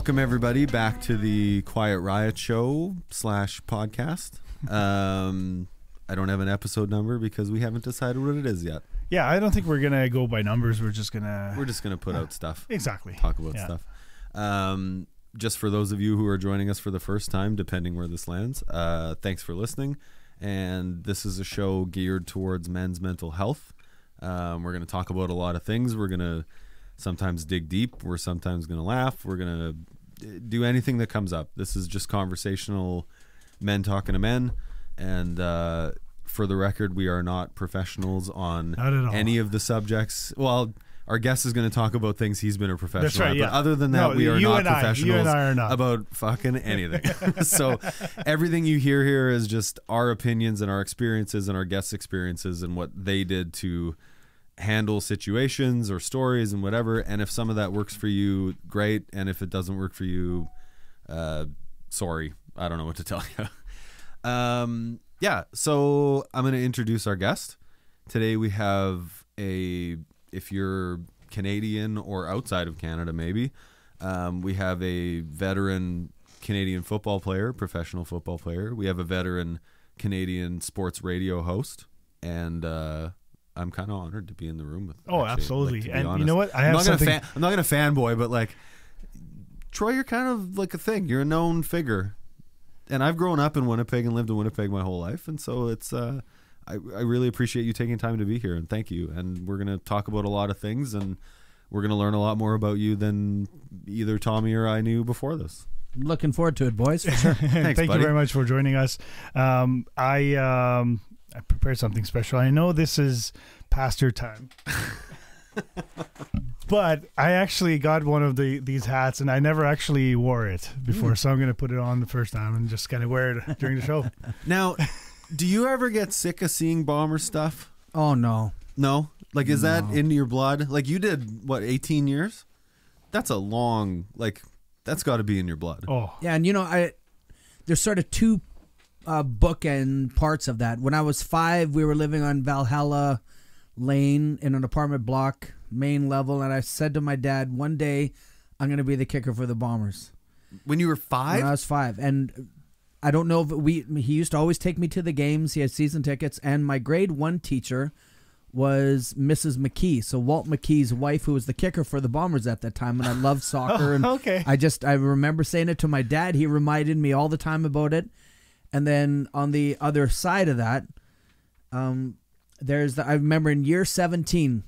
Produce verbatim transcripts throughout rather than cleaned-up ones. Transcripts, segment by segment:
Welcome, everybody, back to the Quiet Riot Show slash podcast. Um, I don't have an episode number because we haven't decided what it is yet. Yeah, I don't think we're going to go by numbers. We're just going to... We're just going to put uh, out stuff. Exactly. Talk about yeah. stuff. Um, just for those of you who are joining us for the first time, depending where this lands, uh, thanks for listening. And this is a show geared towards men's mental health. Um, we're going to talk about a lot of things. We're going to sometimes dig deep. We're sometimes going to laugh. We're going to do anything that comes up. This is just conversational men talking to men. And uh, for the record, we are not professionals on not any of the subjects. Well, our guest is going to talk about things he's been a professional That's right, at, yeah. but other than that, no, we are not professionals I, are not. about fucking anything. So everything you hear here is just our opinions and our experiences and our guests' experiences and what they did to handle situations or stories and whatever. And if some of that works for you, great. And if it doesn't work for you, uh, sorry. I don't know what to tell you. um, yeah, so I'm going to introduce our guest. Today we have a... If you're Canadian or outside of Canada, maybe, um, we have a veteran Canadian football player, professional football player. We have a veteran Canadian sports radio host, and uh, I'm kind of honored to be in the room with. Oh, actually, absolutely! Like, and honest. You know what? I have I'm not something. Gonna fan, I'm not gonna fanboy, but like, Troy, you're kind of like a thing. You're a known figure, and I've grown up in Winnipeg and lived in Winnipeg my whole life, and so it's. Uh, I, I really appreciate you taking time to be here, and thank you. And we're going to talk about a lot of things, and we're going to learn a lot more about you than either Tommy or I knew before this. Looking forward to it, boys. For sure. Thanks, thank buddy. you very much for joining us. Um, I um, I prepared something special. I know this is past your time, but I actually got one of the these hats, and I never actually wore it before, mm. so I'm going to put it on the first time and just kind of wear it during the show. Now... Do you ever get sick of seeing Bomber stuff? Oh, no. No? Like, is no. that into your blood? Like, you did, what, eighteen years? That's a long, like, that's got to be in your blood. Oh. Yeah, and, you know, I there's sort of two uh, bookend parts of that. When I was five, we were living on Valhalla Lane in an apartment block, main level, and I said to my dad, one day, I'm going to be the kicker for the Bombers. When you were five? When I was five, and... I don't know if we, he used to always take me to the games. He had season tickets. And my grade one teacher was Missus McKee. So Walt McKee's wife, who was the kicker for the Bombers at that time. And I loved soccer. oh, okay. And I just, I remember saying it to my dad. He reminded me all the time about it. And then on the other side of that, um, there's the, I remember in year seventeen,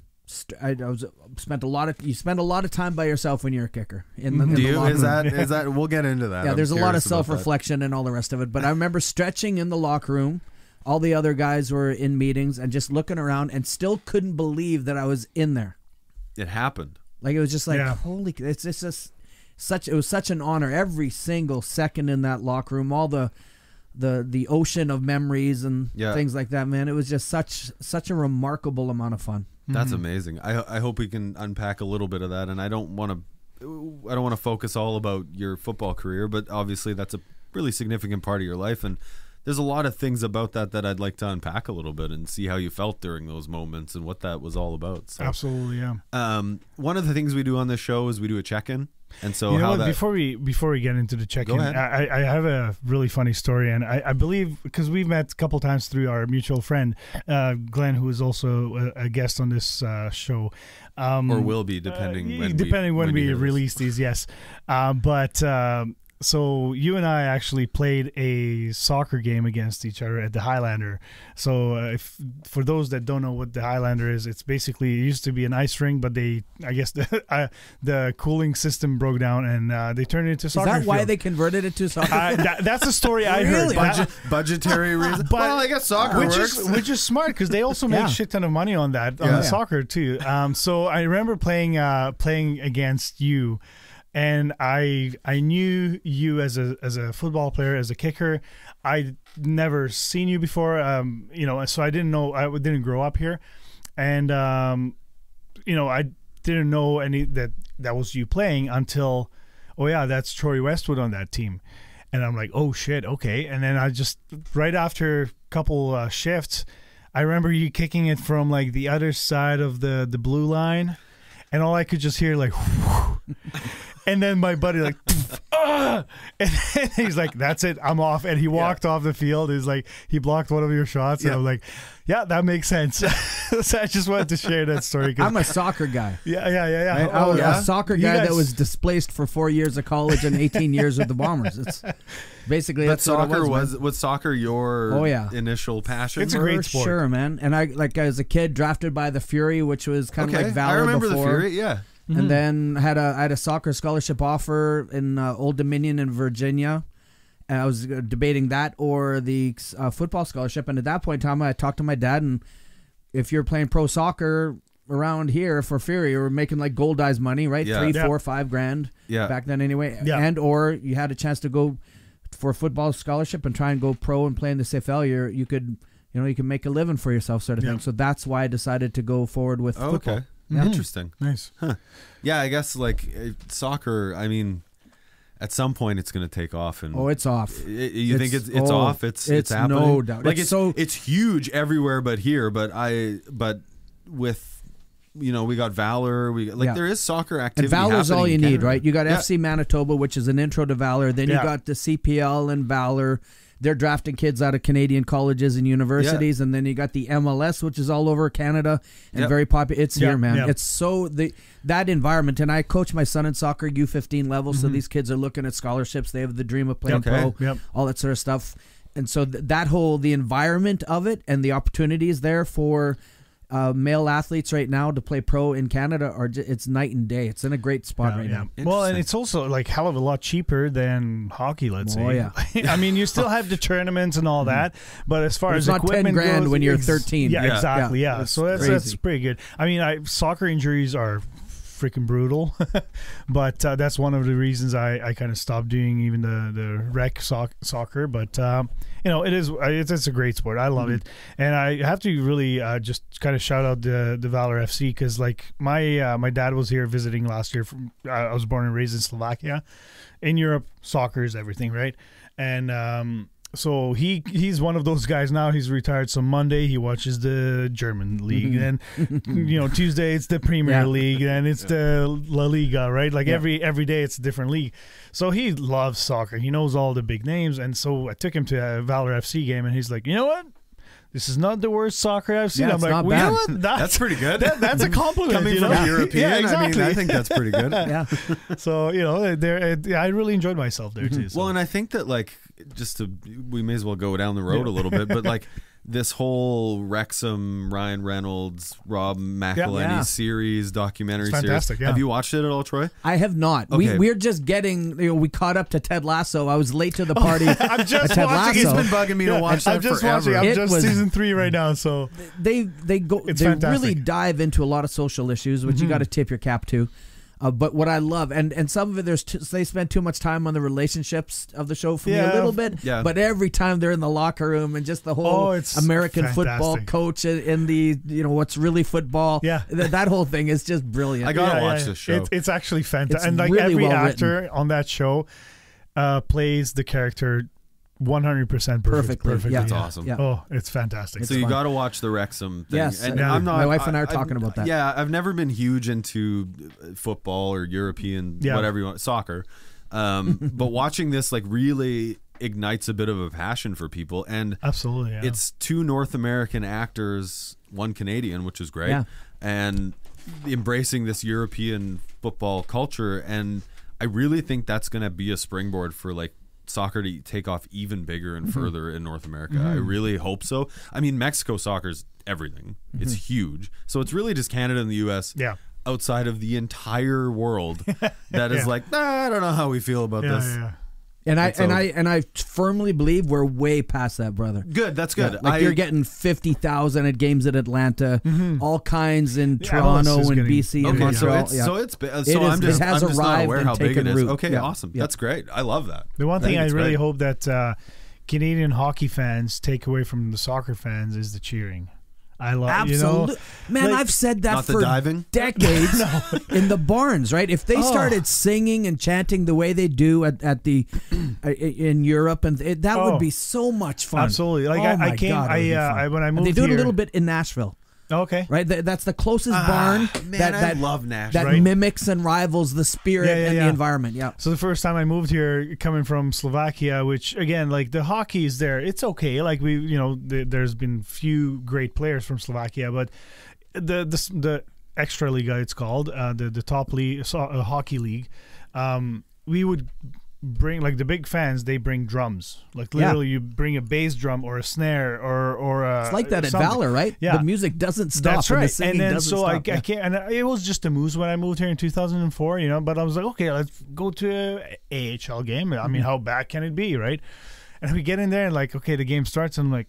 I, I was spent a lot of you spend a lot of time by yourself when you're a kicker. In the, in Do the you? Is that is that we'll get into that. Yeah, I'm there's a lot of self reflection that. and all the rest of it. But I remember stretching in the locker room. All the other guys were in meetings and just looking around and still couldn't believe that I was in there. It happened. Like it was just like yeah. holy. It's it's just such it was such an honor. Every single second in that locker room, all the the the ocean of memories and yeah. things like that. Man, it was just such such a remarkable amount of fun. That's amazing. I, I hope we can unpack a little bit of that, and I don't want to I don't want to focus all about your football career, but obviously that's a really significant part of your life, and there's a lot of things about that that I'd like to unpack a little bit and see how you felt during those moments and what that was all about. So, absolutely, yeah. Um, one of the things we do on this show is we do a check-in, and so you know how what, that, before we before we get into the check-in, I, I have a really funny story, and I, I believe because we've met a couple times through our mutual friend uh, Glenn, who is also a, a guest on this uh, show, um, or will be depending uh, when depending we, when, when we release these. Yes, uh, but. Um, So you and I actually played a soccer game against each other at the Highlander. So uh, if, for those that don't know what the Highlander is, it's basically it used to be an ice rink, but they I guess the uh, the cooling system broke down and uh, they turned it into a soccer. Is that field. Why they converted it to soccer? Uh, that, that's the story I really? heard. Budget, budgetary reasons. Well, I guess soccer which works, is, which is smart because they also yeah. make shit ton of money on that on yeah. the soccer too. Um, so I remember playing uh, playing against you. And I I knew you as a as a football player, as a kicker. I'd never seen you before, um, you know, so I didn't know I didn't grow up here, and um, you know I didn't know any that that was you playing until, oh yeah, that's Troy Westwood on that team, and I'm like, oh shit, okay. And then I just right after a couple uh, shifts, I remember you kicking it from like the other side of the the blue line, and all I could just hear like. Whoosh, and then my buddy like ah! And then he's like, that's it, I'm off. And he walked yeah. off the field. He's like, he blocked one of your shots. Yeah. And I'm like, yeah, that makes sense. So I just wanted to share that story. I'm a soccer guy. Yeah, yeah, yeah. yeah. Right? Oh, I was yeah? a soccer guy guys... that was displaced for four years of college and eighteen years with the Bombers. It's basically that that's soccer what it was, was was soccer your oh, yeah. initial passion? It's a great sport. Sure, man. And I like as a kid drafted by the Fury, which was kind of okay. like Valor I remember before. the Fury, yeah. Mm-hmm. And then had a I had a soccer scholarship offer in uh, Old Dominion in Virginia, and I was debating that or the uh, football scholarship. And at that point in time, I talked to my dad, and if you're playing pro soccer around here for Fury, you were making like gold eyes money, right? Yeah. Three, yeah. four, five grand yeah. back then, anyway. Yeah. And or you had a chance to go for a football scholarship and try and go pro and play in the C F L. You you could you know you can make a living for yourself, sort of yeah. thing. So that's why I decided to go forward with oh, football. Okay. Yeah. Interesting. Nice. Huh. Yeah, I guess like soccer, I mean, at some point it's going to take off. And oh, it's off. It, you it's, think it's, it's oh, off? It's, it's, it's happening? No doubt. Like it's, it's, so it's huge everywhere but here. But I, but with, you know, we got Valor. We Like yeah. there is soccer activity. And Valor's all you need, right? You got yeah. F C Manitoba, which is an intro to Valor. Then yeah. you got the C P L and Valor. They're drafting kids out of Canadian colleges and universities, yeah. and then you got the M L S, which is all over Canada and yep. very popular. It's yep. here, man. Yep. It's so the that environment. And I coach my son in soccer U fifteen level, mm-hmm. so these kids are looking at scholarships. They have the dream of playing okay. pro, yep. all that sort of stuff. And so th that whole the environment of it and the opportunities there for uh, male athletes right now to play pro in Canada are j it's night and day. It's in a great spot yeah, right yeah. now. Well, and it's also like hell of a lot cheaper than hockey. Let's oh, say. Yeah. I mean, you still have the tournaments and all that, but as far but it's as not equipment ten grand goes, when you're thirteen. Yeah, yeah. exactly. Yeah, yeah. That's so that's crazy. That's pretty good. I mean, I, soccer injuries are freaking brutal, but uh, that's one of the reasons I, I kind of stopped doing even the the rec soc soccer. But um, you know, it is it's, it's a great sport. I love mm-hmm. it, and I have to really uh, just kind of shout out the the Valor F C because like my uh, my dad was here visiting last year. From, uh, I was born and raised in Slovakia. In Europe, soccer is everything, right? And um, so he he's one of those guys now. He's retired. So Monday he watches the German league, and you know Tuesday it's the Premier yeah. League, and it's yeah. the La Liga, right? Like yeah. every every day it's a different league. So he loves soccer. He knows all the big names, and so I took him to a Valor F C game, and he's like, you know what? This is not the worst soccer I've seen. Yeah, I'm like, not well, bad. You know what? That's, that's pretty good. That, that's a compliment. Coming you know? From a European, yeah, exactly. I mean, I think that's pretty good. yeah. So, you know, there, I really enjoyed myself there, too. So. Well, and I think that, like, just to, we may as well go down the road yeah. a little bit, but, like, this whole Wrexham, Ryan Reynolds, Rob McElhinney yeah, yeah. series, documentary it's fantastic, series. Yeah. Have you watched it at all, Troy? I have not. Okay. We, we're just getting, you know, we caught up to Ted Lasso. I was late to the party. I'm just Ted watching. Lasso. He's been bugging me yeah, to watch that I'm just forever. Watching. I'm it just was, season three right now. So They, they, go, they really dive into a lot of social issues, which mm-hmm. you got to tip your cap to. Uh, but what I love, and, and some of it, there's too, they spend too much time on the relationships of the show for yeah. me a little bit. Yeah. But every time they're in the locker room and just the whole oh, American fantastic. football coach in the, you know, what's really football. Yeah. Th that whole thing is just brilliant. I got to yeah, watch yeah. this show. It's, it's actually fantastic. And like really every well actor written. on that show uh, plays the character one hundred percent perfect, perfectly. perfectly. Yeah. That's yeah. awesome. Yeah. Oh, it's fantastic. It's so you got to watch the Wrexham thing. Yes. And yeah. I'm not, My wife and I are I, talking I, about that. Yeah, I've never been huge into football or European, yeah. whatever you want, soccer. Um, but watching this like really ignites a bit of a passion for people. And absolutely, yeah. it's two North American actors, one Canadian, which is great. Yeah. And embracing this European football culture. And I really think that's going to be a springboard for like, soccer to take off even bigger and further mm-hmm. in North America. Mm-hmm. I really hope so. I mean, Mexico soccer's everything. Mm-hmm. It's huge. So it's really just Canada and the U S yeah. outside of the entire world that is yeah. like, nah, I don't know how we feel about yeah, this. Yeah, yeah. And I and, I and I firmly believe we're way past that, brother. Good, that's good. Yeah, like I, you're getting fifty thousand at games at Atlanta, mm-hmm. all kinds in yeah, Toronto and getting, B C. Okay, and so it's, yeah. so it's so it is, I'm just, it has I'm just not aware how big it is. Route. Okay, yeah. awesome. Yeah. That's great. I love that. The one thing I, I really great. hope that uh, Canadian hockey fans take away from the soccer fans is the cheering. I love absolutely, you know, man. Like, I've said that for diving. decades no. in the barns, right? If they oh. started singing and chanting the way they do at, at the uh, in Europe, and it, that oh. would be so much fun. Absolutely, like oh I, I came, God, I, uh, I when I moved, and they do here. it a little bit in Nashville. Okay. Right? Th that's the closest uh, barn man, that, that, I love Nash, that right? mimics and rivals the spirit yeah, yeah, and yeah. the environment. Yeah. So the first time I moved here, coming from Slovakia, which, again, like the hockey is there. It's okay. Like we, you know, th there's been few great players from Slovakia, but the the, the extra liga, it's called, uh, the, the top league, so, uh, hockey league, um, we would bring, like the big fans, they bring drums, like literally yeah. you bring a bass drum or a snare or or a, it's like that at something. Valor, right? Yeah, the music doesn't stop. That's right. And, the and then so I, yeah. I can't, and it was just a moose when I moved here in two thousand four, you know. But I was like, okay, let's go to a A H L game. I mean, mm-hmm. how bad can it be, right? And we get in there and like, okay, the game starts, and I'm like,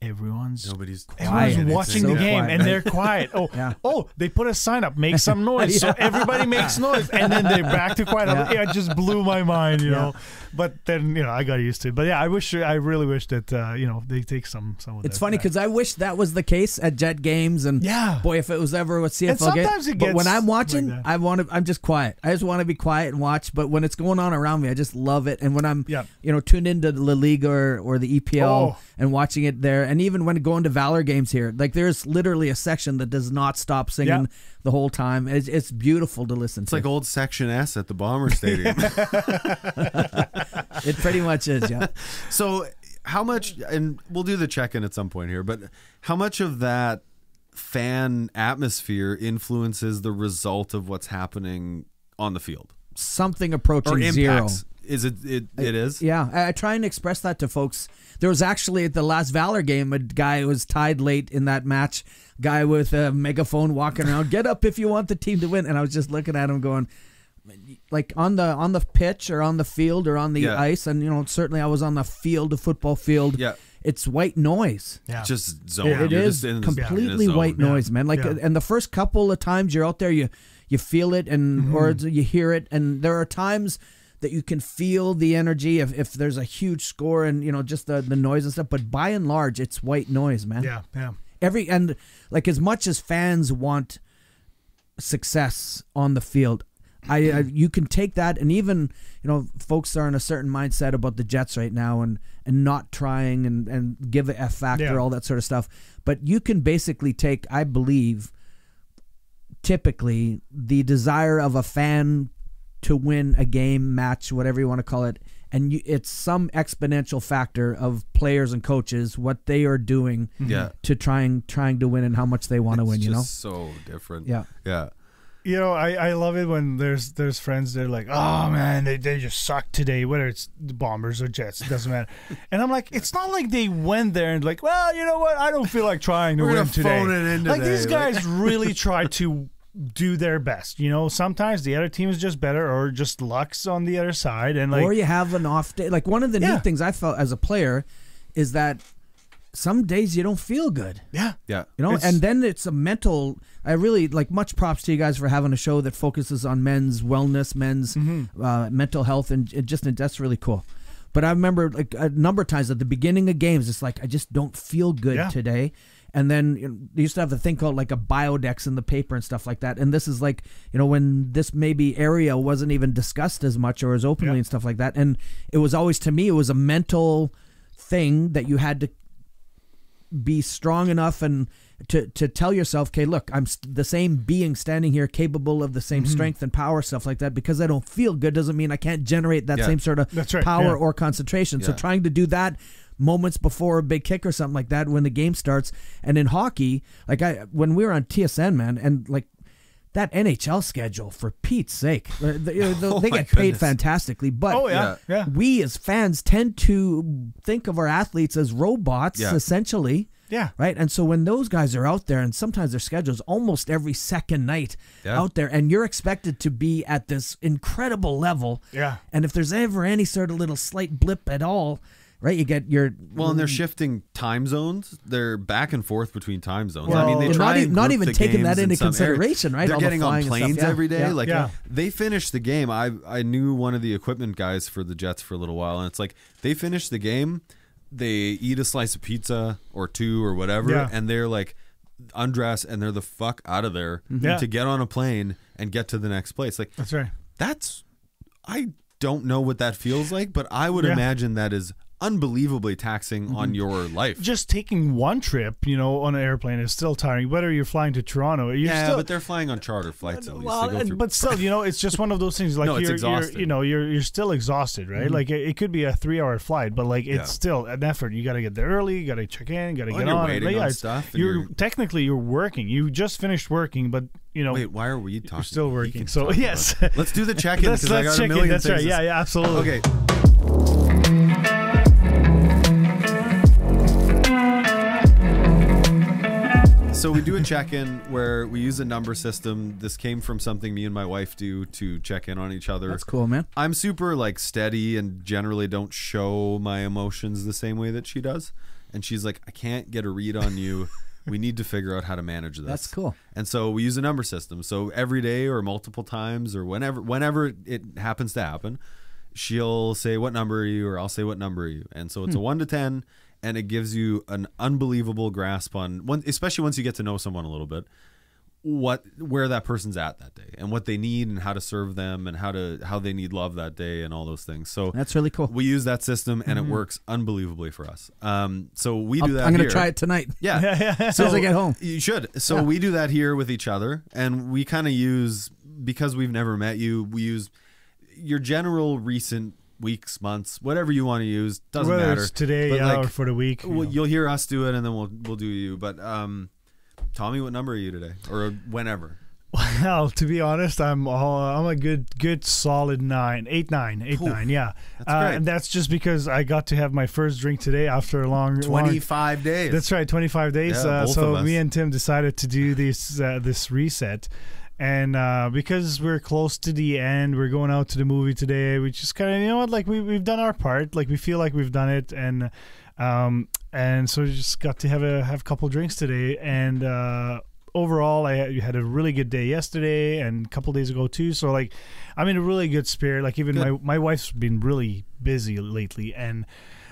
Everyone's nobody's quiet. Everyone's watching the game and they're quiet. Oh, yeah. oh, they put a sign up, make some noise. yeah. So everybody makes noise, and then they're back to quiet. Yeah. Like, yeah, it just blew my mind, you yeah. know. But then, you know, I got used to it. But yeah, I wish, I really wish that uh, you know, they take some some of that. It's funny because I wish that was the case at Jet games, and yeah, boy, if it was ever with C F L. And sometimes game, it gets. But when I'm watching, like I want to. I'm just quiet. I just want to be quiet and watch. But when it's going on around me, I just love it. And when I'm, yeah. you know, tuned into La Liga or, or the E P L oh. and watching it there. And even when going to Valor games here, like there's literally a section that does not stop singing yeah. the whole time. It's, it's beautiful to listen it's to. It's like old Section S at the Bomber Stadium. It pretty much is, yeah. So how much, and we'll do the check-in at some point here, but how much of that fan atmosphere influences the result of what's happening on the field? Something approaching or zero. Is it, it, it is? Yeah. I, I try and express that to folks. There was actually at the last Valor game, a guy who was tied late in that match, guy with a megaphone walking around, get up if you want the team to win. And I was just looking at him going, like on the on the pitch or on the field or on the yeah. ice. And, you know, certainly I was on the field, the football field. Yeah. It's white noise. Yeah. Just zone. It, it is just completely yeah. white yeah. noise, man. Like, yeah. And the first couple of times you're out there, you, you feel it and mm-hmm. or you hear it. And there are times that you can feel the energy if, if there's a huge score and, you know, just the, the noise and stuff. But by and large, it's white noise, man. Yeah, yeah. Every, and like as much as fans want success on the field, I, I you can take that, and even, you know, folks are in a certain mindset about the Jets right now and, and not trying and, and give an F factor, yeah. all that sort of stuff. But you can basically take, I believe, typically the desire of a fan to win a game, match, whatever you want to call it, and you, it's some exponential factor of players and coaches, what they are doing yeah. to trying trying to win and how much they want to it's win. You know, so different. Yeah, yeah. You know, I, I love it when there's there's friends that are like, oh man, they, they just suck today, whether it's the Bombers or Jets, it doesn't matter. And I'm like, it's not like they went there and like, well, you know what, I don't feel like trying to We're win today. Phone it in today. Like these guys really try to do their best, you know. Sometimes the other team is just better, or just luck's on the other side, and like, or you have an off day. Like one of the yeah. neat things I felt as a player is that some days you don't feel good. Yeah, yeah. You know, it's, and then it's a mental. I really like. Much props to you guys for having a show that focuses on men's wellness, men's mm-hmm. uh, mental health, and it just and that's really cool. But I remember like a number of times at the beginning of games, it's like I just don't feel good yeah. today. And then you know, they used to have the thing called like a biodex in the paper and stuff like that. And this is like, you know, when this maybe area wasn't even discussed as much or as openly yeah. and stuff like that. And it was always, to me, it was a mental thing that you had to be strong enough and to, to tell yourself, okay, look, I'm the same being standing here capable of the same mm-hmm. strength and power, stuff like that. Because I don't feel good doesn't mean I can't generate that yeah. same sort of That's right. power yeah. or concentration. Yeah. So trying to do that moments before a big kick or something like that when the game starts. And in hockey, like I when we were on T S N, man, and like that N H L schedule, for Pete's sake, they, they, oh they get goodness. paid fantastically, but oh, yeah, yeah. we as fans tend to think of our athletes as robots, yeah. essentially. Yeah. Right. And so when those guys are out there, and sometimes their schedule's almost every second night yeah. out there, and you're expected to be at this incredible level. Yeah. And if there's ever any sort of little slight blip at all, right, you get your well, and they're shifting time zones. They're back and forth between time zones. Well, I mean, they try not, and not even taking that into consideration, right? They're All getting the on planes yeah. every day. Yeah. Like yeah. they finished the game. I I knew one of the equipment guys for the Jets for a little while, and it's like they finish the game, they eat a slice of pizza or two or whatever, yeah. and they're like undressed and they're the fuck out of there yeah. to get on a plane and get to the next place. Like that's right. That's I don't know what that feels like, but I would yeah. imagine that is unbelievably taxing mm-hmm. on your life. Just taking one trip, you know, on an airplane is still tiring. Whether you're flying to Toronto, you're yeah, still, but they're flying on charter flights at least. Well, they go through but still, you know, it's just one of those things. Like no, you're, you're, you know, you're you're still exhausted, right? Mm-hmm. Like it could be a three-hour flight, but like it's yeah. still an effort. You got to get there early. You got to check in. Got to well, get on. Waiting and, yeah, on stuff. You're, you're technically you're working. You just finished working, but. You know, wait, why are we talking? We're still working, so yes. Let's do the check-in. let's let's I got check a in. That's right. Yeah, yeah, absolutely. Okay. So we do a check-in where we use a number system. This came from something me and my wife do to check in on each other. That's cool, man. I'm super like steady and generally don't show my emotions the same way that she does. And she's like, I can't get a read on you. We need to figure out how to manage this. That's cool. And so we use a number system. So every day or multiple times or whenever whenever it happens to happen, she'll say, what number are you? Or I'll say, what number are you? And so it's hmm. a one to ten, and it gives you an unbelievable grasp on, one, especially once you get to know someone a little bit, what where that person's at that day and what they need and how to serve them and how to how they need love that day and all those things. So that's really cool. We use that system and mm-hmm. it works unbelievably for us. Um, so we do I'll, that. I'm going to try it tonight. Yeah, yeah, yeah. As soon as I get home, you should. So yeah. we do that here with each other, and we kind of use, because we've never met you, we use your general recent weeks, months, whatever you want to use. Doesn't Whether matter it's today but yeah, like, or for the week. We'll, you you'll hear us do it, and then we'll we'll do you. But um. Tommy, what number are you today, or whenever? Well, to be honest, I'm all, I'm a good, good, solid nine, eight, nine, eight, Oof, nine. Yeah, that's uh, and that's just because I got to have my first drink today after a long twenty-five long, days. That's right, twenty-five days. Yeah, uh, so me and Tim decided to do this uh, this reset, and uh, because we're close to the end, we're going out to the movie today. We just kind of, you know what, like we we've done our part. Like we feel like we've done it, and. Um, and so we just got to have a have a couple drinks today, and uh, overall I had a really good day yesterday and a couple days ago too. So like, I'm in a really good spirit. Like even good. my my wife's been really busy lately, and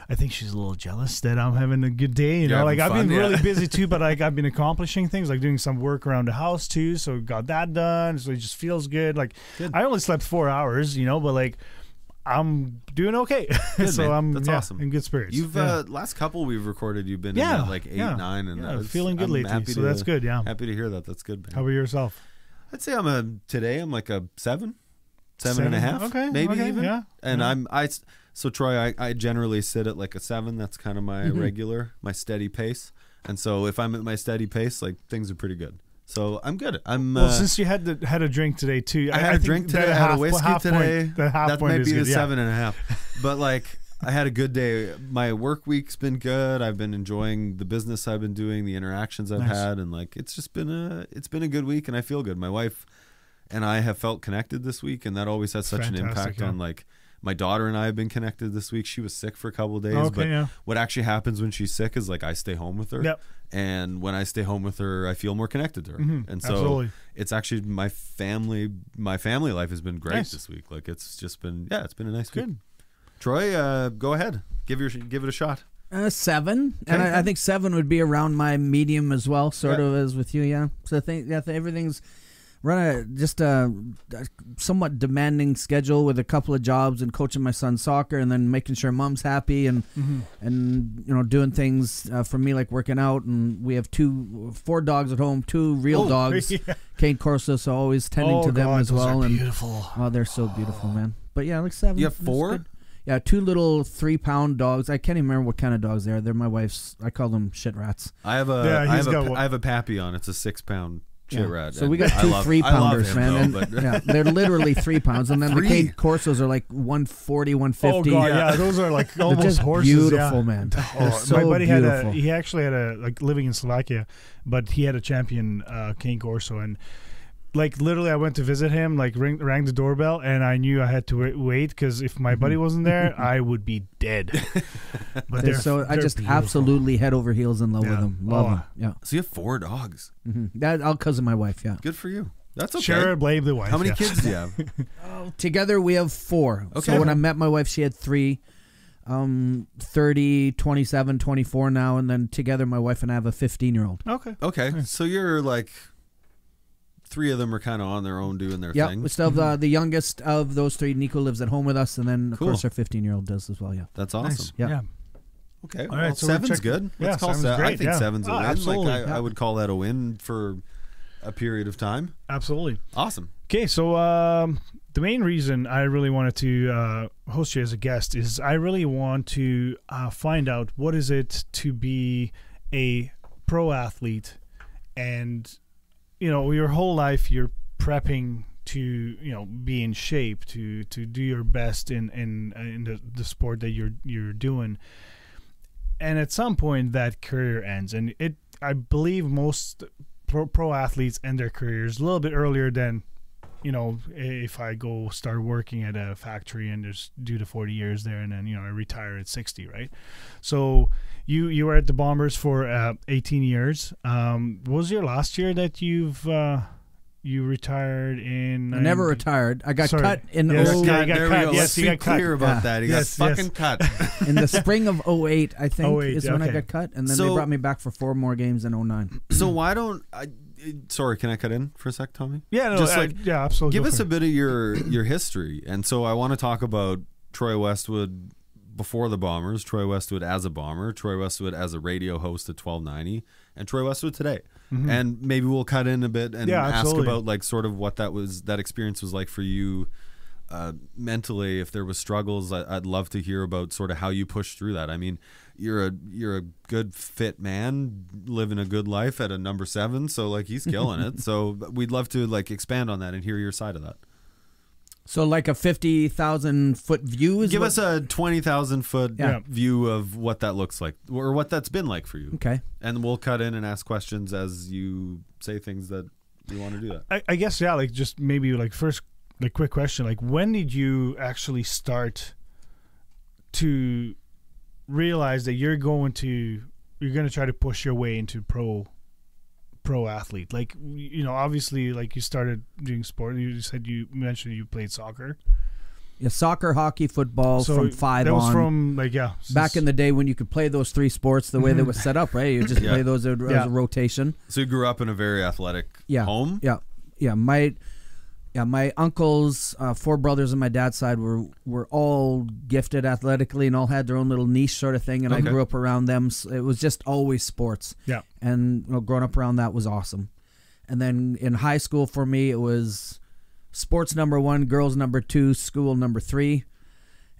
I think she's a little jealous that I'm having a good day. You You're know, like fun, I've been yeah. really busy too, but like I've been accomplishing things, like doing some work around the house too. So got that done. So it just feels good. Like good. I only slept four hours, you know, but like. I'm doing okay. Good, so man. I'm That's yeah, awesome. In good spirits. You've yeah. uh, last couple we've recorded, you've been yeah, in that like eight, yeah. nine, and yeah, was, feeling good I'm lately. Happy so to, that's good. Yeah, happy to hear that. That's good. Man. How about yourself? I'd say I'm a today. I'm like a seven, seven, seven. and a half. Okay, maybe okay, even. Yeah, and yeah. I'm I. So Troy, I, I generally sit at like a seven. That's kind of my mm-hmm. regular, my steady pace. And so if I'm at my steady pace, like things are pretty good. So I'm good. I'm well. Uh, since you had the, had a drink today too, I had I a drink today. I had a whiskey half today. Point, that half that point might be the good, seven yeah. and a half. But like, I had a good day. My work week's been good. I've been enjoying the business I've been doing, the interactions I've nice. had, and like, it's just been a it's been a good week, and I feel good. My wife and I have felt connected this week, and that always has such Fantastic, an impact yeah. on like. My daughter and I have been connected this week. She was sick for a couple of days, okay, but yeah. what actually happens when she's sick is like I stay home with her, yep. and when I stay home with her, I feel more connected to her, mm-hmm. and so Absolutely. It's actually my family. My family life has been great nice. This week. Like it's just been, yeah, it's been a nice Good. Week. Troy, uh, go ahead, give your give it a shot. Uh, seven, okay. and I, I think seven would be around my medium as well, sort yeah. of as with you, yeah. So I think yeah, everything's. Run a just a, a somewhat demanding schedule with a couple of jobs and coaching my son soccer and then making sure mom's happy and mm-hmm. and you know doing things uh, for me like working out, and we have two four dogs at home, two real oh, dogs, yeah. Cane Corso, so always tending oh, to them God, as well. And beautiful. Oh, they're so beautiful, man. But yeah, like seven. You have four. Yeah, two little three-pound dogs. I can't even remember what kind of dogs they are. They're my wife's. I call them shit rats. I have a. Yeah, I have a. I have a Papillon. It's a six-pound. Yeah. Rad, so we got two love, three pounders, man. Though, and, yeah, they're literally three pounds, and then three? The Cane Corsos are like one forty, one fifty. Oh God, yeah. yeah, those are like almost just horses. Beautiful, yeah. man. Oh, so my buddy beautiful. had a. He actually had a like living in Slovakia, but he had a champion uh, Cane Corso, and like literally, I went to visit him, like ring, rang the doorbell, and I knew I had to wait because if my buddy wasn't there, I would be dead. But they're, so they're I just beautiful. absolutely head over heels in love yeah. with them. Love oh. them. Yeah. So you have four dogs. Mm-hmm. That I'll cousin my wife. Yeah. Good for you. That's okay. Sure, blame the wife. How many yeah. kids do you have? Oh, together we have four. Okay. So when I met my wife, she had three. Um, thirty, twenty-seven, twenty-four now, and then together my wife and I have a fifteen-year-old. Okay. Okay. Right. So you're like. Three of them are kind of on their own doing their yep, thing. Yeah, we still have uh, the youngest of those three. Nico lives at home with us, and then, of cool. course, our fifteen-year-old does as well, yeah. That's awesome. Nice. Yeah. yeah. Okay. All well, right. So seven's good. Let's yeah, call seven. I think yeah. seven's a oh, win. Absolutely. Like I, yeah. I would call that a win for a period of time. Absolutely. Awesome. Okay. So um, the main reason I really wanted to uh, host you as a guest is I really want to uh, find out what is it to be a pro athlete, and you know, your whole life you're prepping to, you know, be in shape, to to do your best in in, in the, the sport that you're you're doing. And at some point that career ends, and it I believe most pro, pro athletes end their careers a little bit earlier than, you know, if I go start working at a factory and just do the forty years there, and then, you know, I retire at sixty, right? So you you were at the Bombers for uh, eighteen years. Um, what was your last year that you've uh, you retired in? I never retired. I got sorry. cut in yes, oh eight. Yeah, you got cut. Go. Yes, you got clear cut. about yeah. that. You yes, got fucking yes. cut. In the spring of oh eight, I think, oh eight, is yeah, when okay. I got cut, and then so, they brought me back for four more games in oh nine. So why don't I? Sorry, can I cut in for a sec, Tommy? Yeah, no, just like, I, yeah, absolutely. Give us a bit of your your history, and so I want to talk about Troy Westwood before the Bombers, Troy Westwood as a Bomber, Troy Westwood as a radio host at twelve ninety, and Troy Westwood today. Mm-hmm. And maybe we'll cut in a bit and yeah, ask absolutely. about like sort of what that was, that experience was like for you uh, mentally. If there was struggles, I, I'd love to hear about sort of how you pushed through that. I mean, you're a you're a good fit man living a good life at a number seven, so like he's killing it. So we'd love to like expand on that and hear your side of that. So like a fifty thousand foot view is. Give us a twenty thousand foot yeah. view of what that looks like, or what that's been like for you. Okay, and we'll cut in and ask questions as you say things that you want to do. That I, I guess yeah, like just maybe like first, like quick question, like when did you actually start to realize that you're going to you're going to try to push your way into pro pro athlete? Like, you know, obviously like you started doing sport, you said you mentioned you played soccer. Yeah, soccer, hockey, football, so from five that on. That was from like yeah. Back in the day when you could play those three sports the way they were set up, right? You just yeah. play those as yeah. a rotation. So you grew up in a very athletic yeah. home? Yeah. Yeah, my Yeah, my uncles, uh, four brothers on my dad's side were were all gifted athletically and all had their own little niche sort of thing, and okay. I grew up around them. So it was just always sports. Yeah, and you know, growing up around that was awesome. And then in high school for me, it was sports number one, girls number two, school number three,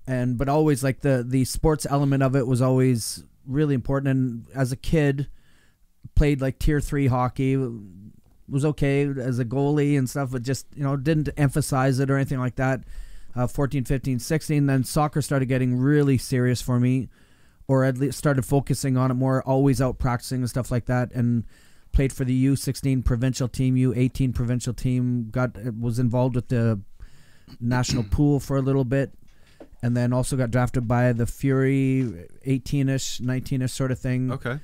and but always like the the sports element of it was always really important. And as a kid, played like tier three hockey. Was okay as a goalie and stuff, but just, you know, didn't emphasize it or anything like that. Uh, fourteen, fifteen, sixteen, then soccer started getting really serious for me, or at least started focusing on it more, always out practicing and stuff like that, and played for the U sixteen provincial team, U eighteen provincial team, got was involved with the national pool for a little bit, and then also got drafted by the Fury, eighteen-ish, nineteen-ish sort of thing. Okay.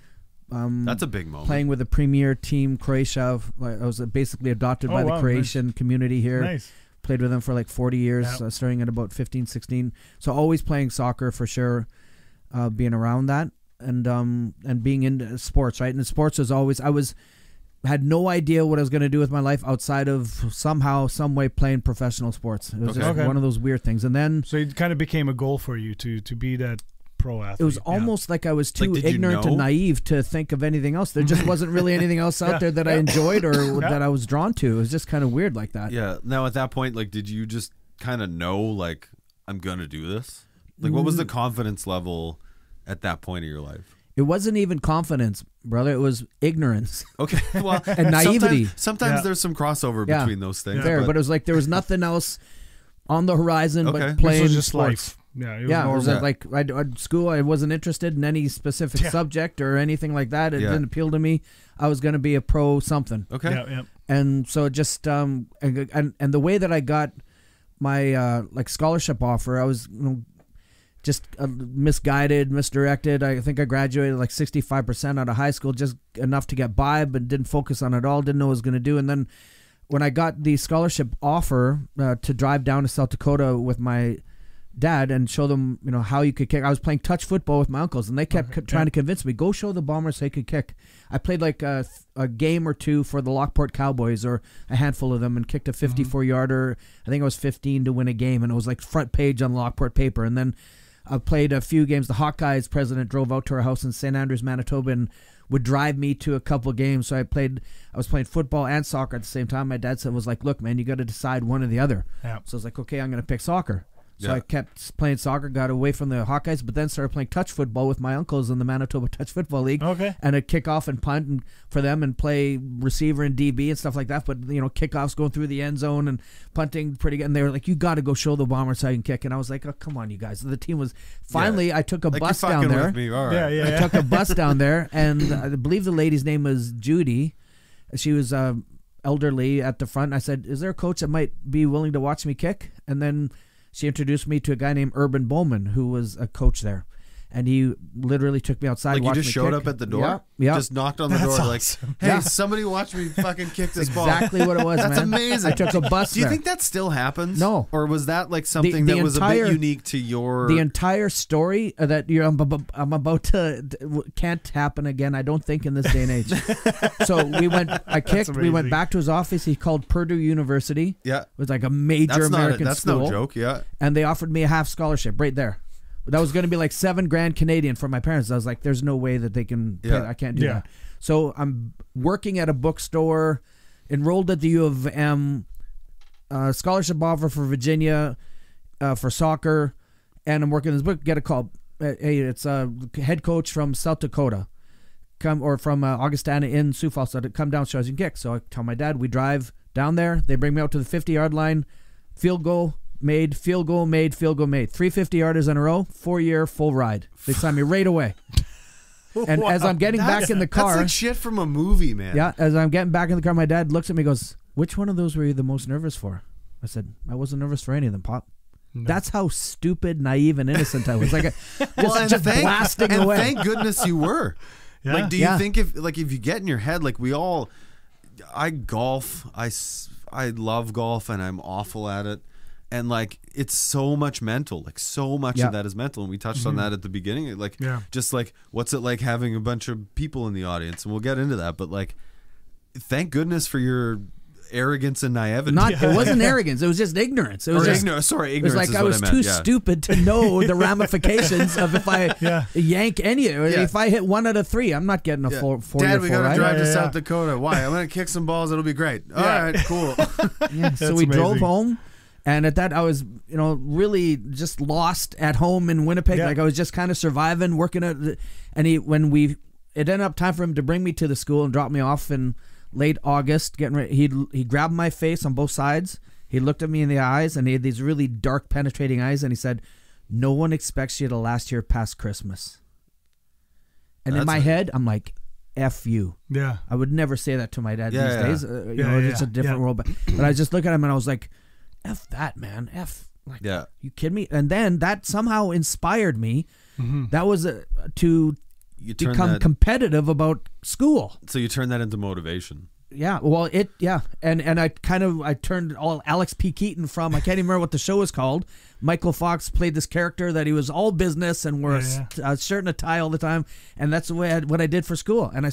Um, That's a big moment. Playing with a premier team, Croatia. I was basically adopted oh, by the wow, Croatian nice. community here. Nice. Played with them for like forty years, yep. uh, starting at about fifteen, sixteen. So always playing soccer for sure, uh, being around that, and um, and being into sports, right? And sports was always, I was had no idea what I was going to do with my life outside of somehow, some way playing professional sports. It was okay. just okay. one of those weird things. And then... So it kind of became a goal for you to, to be that... pro athlete. It was almost yeah. like I was too like, ignorant you know? and naive to think of anything else. There just wasn't really anything else out yeah. there that yeah. I enjoyed or yeah. that I was drawn to. It was just kind of weird like that. Yeah. Now at that point, like, did you just kind of know, like, I'm going to do this? Like, what was the confidence level at that point of your life? It wasn't even confidence, brother. It was ignorance. Okay. Well, and naivety. Sometimes, sometimes yeah. there's some crossover yeah. between those things. Yeah. There, but, but it was like there was nothing else on the horizon okay. but playing just sports. Life. Yeah, it was, yeah, it was like I'd, at school I wasn't interested in any specific yeah. subject or anything like that. It yeah. didn't appeal to me. I was going to be a pro something. Okay, yeah, yeah. and so just um and, and and the way that I got my uh, like scholarship offer, I was you know, just uh, misguided, misdirected. I think I graduated like sixty-five percent out of high school, just enough to get by, but didn't focus on it at all. Didn't know what I was going to do, and then when I got the scholarship offer uh, to drive down to South Dakota with my dad and show them, you know, how you could kick. I was playing touch football with my uncles, and they kept okay. trying to convince me, go show the Bombers they could kick. I played like a, a game or two for the Lockport Cowboys, or a handful of them, and kicked a fifty-four yarder. I think I was fifteen to win a game, and it was like front page on Lockport paper. And then I've played a few games. The Hawkeyes president drove out to our house in Saint Andrews, Manitoba, and would drive me to a couple of games. So I played, I was playing football and soccer at the same time. My dad said, was like, look, man, you got to decide one or the other. Yeah. So I was like, okay, I'm going to pick soccer. So yeah. I kept playing soccer, got away from the Hawkeyes, but then started playing touch football with my uncles in the Manitoba Touch Football League. Okay. And I'd kick off and punt and, for them and play receiver and D B and stuff like that. But, you know, kickoffs going through the end zone and punting pretty good. And they were like, you got to go show the Bombers how you can kick. And I was like, oh, come on, you guys. So the team was finally, yeah. I took a like bus down there. With me. All right. yeah, yeah, I yeah. took a bus down there. And I believe the lady's name was Judy. She was uh, elderly at the front. And I said, is there a coach that might be willing to watch me kick? And then she introduced me to a guy named Urban Bowman, who was a coach there. And he literally took me outside. Like, you just showed up at the door? Yeah. Yep. Just knocked on the That's door awesome. Like, hey, yeah. somebody watch me fucking kick this ball. Exactly what it was, man. That's amazing. I took a bus Do you there. think that still happens? No. Or was that like something the, the that entire, was a bit unique to your... The entire story that you're, I'm, I'm about to... Can't happen again, I don't think, in this day and age. So we went... I kicked. We went back to his office. He called Purdue University. Yeah. It was like a major that's American not, that's school. That's no joke, yeah. And they offered me a half scholarship right there. That was going to be like seven grand Canadian for my parents. I was like, there's no way that they can pay. Yeah. I can't do yeah. that. So I'm working at a bookstore, enrolled at the U of M, uh, scholarship offer for Virginia uh, for soccer, and I'm working this book. Get a call. Hey, it's a head coach from South Dakota come or from uh, Augustana in Sioux Falls. So to come down, shows and kick. So I tell my dad, we drive down there. They bring me out to the fifty yard line, field goal. Made, field goal made, field goal made. three fifty-yarders in a row, four-year full ride. They signed me right away. And wow, as I'm getting back in the car... That's like shit from a movie, man. Yeah, as I'm getting back in the car, my dad looks at me and goes, which one of those were you the most nervous for? I said, I wasn't nervous for any of them, Pop. No. That's how stupid, naive, and innocent I was. Like, a, well, just, and just thank, blasting and away. Thank goodness you were. Yeah. Like, do you yeah. think if, like, if you get in your head, like, we all... I golf. I, I love golf, and I'm awful at it. And like, it's so much mental, like so much yeah. of that is mental. And we touched mm-hmm. on that at the beginning, like yeah. just like, what's it like having a bunch of people in the audience? And we'll get into that. But like, thank goodness for your arrogance and naivety. Not, yeah. It wasn't arrogance. It was just ignorance. It was just, ignorance. Sorry, ignorance. It was like I was I too yeah. stupid to know the ramifications of if I yeah. yank any. Yeah. If I hit one out of three, I'm not getting a yeah. four. four Dad, we got to drive yeah, to yeah, South yeah. Dakota. Why? I'm gonna kick some balls. It'll be great. All yeah. right, cool. yeah. So we amazing. drove home. And at that, I was, you know, really just lost at home in Winnipeg. Yeah. Like, I was just kind of surviving, working at the, and he, when we, it ended up time for him to bring me to the school and drop me off in late August, getting ready. He, he grabbed my face on both sides. He looked at me in the eyes, and he had these really dark, penetrating eyes. And he said, no one expects you to last here past Christmas. And That's in my head, I'm like, F you. Yeah. I would never say that to my dad yeah, these yeah. days. Uh, you yeah, know, yeah, it's yeah. a different yeah. world. But, but I just looked at him, and I was like, F that, man. F. Like, yeah. You kidding me? And then that somehow inspired me. Mm-hmm. That was a, to you become that, competitive about school. So you turned that into motivation. Yeah. Well, it, yeah. And and I kind of, I turned all Alex P. Keaton from, I can't even remember what the show was called. Michael Fox played this character that he was all business and wore yeah, a, yeah. a shirt and a tie all the time. And that's the way I, what I did for school. And I,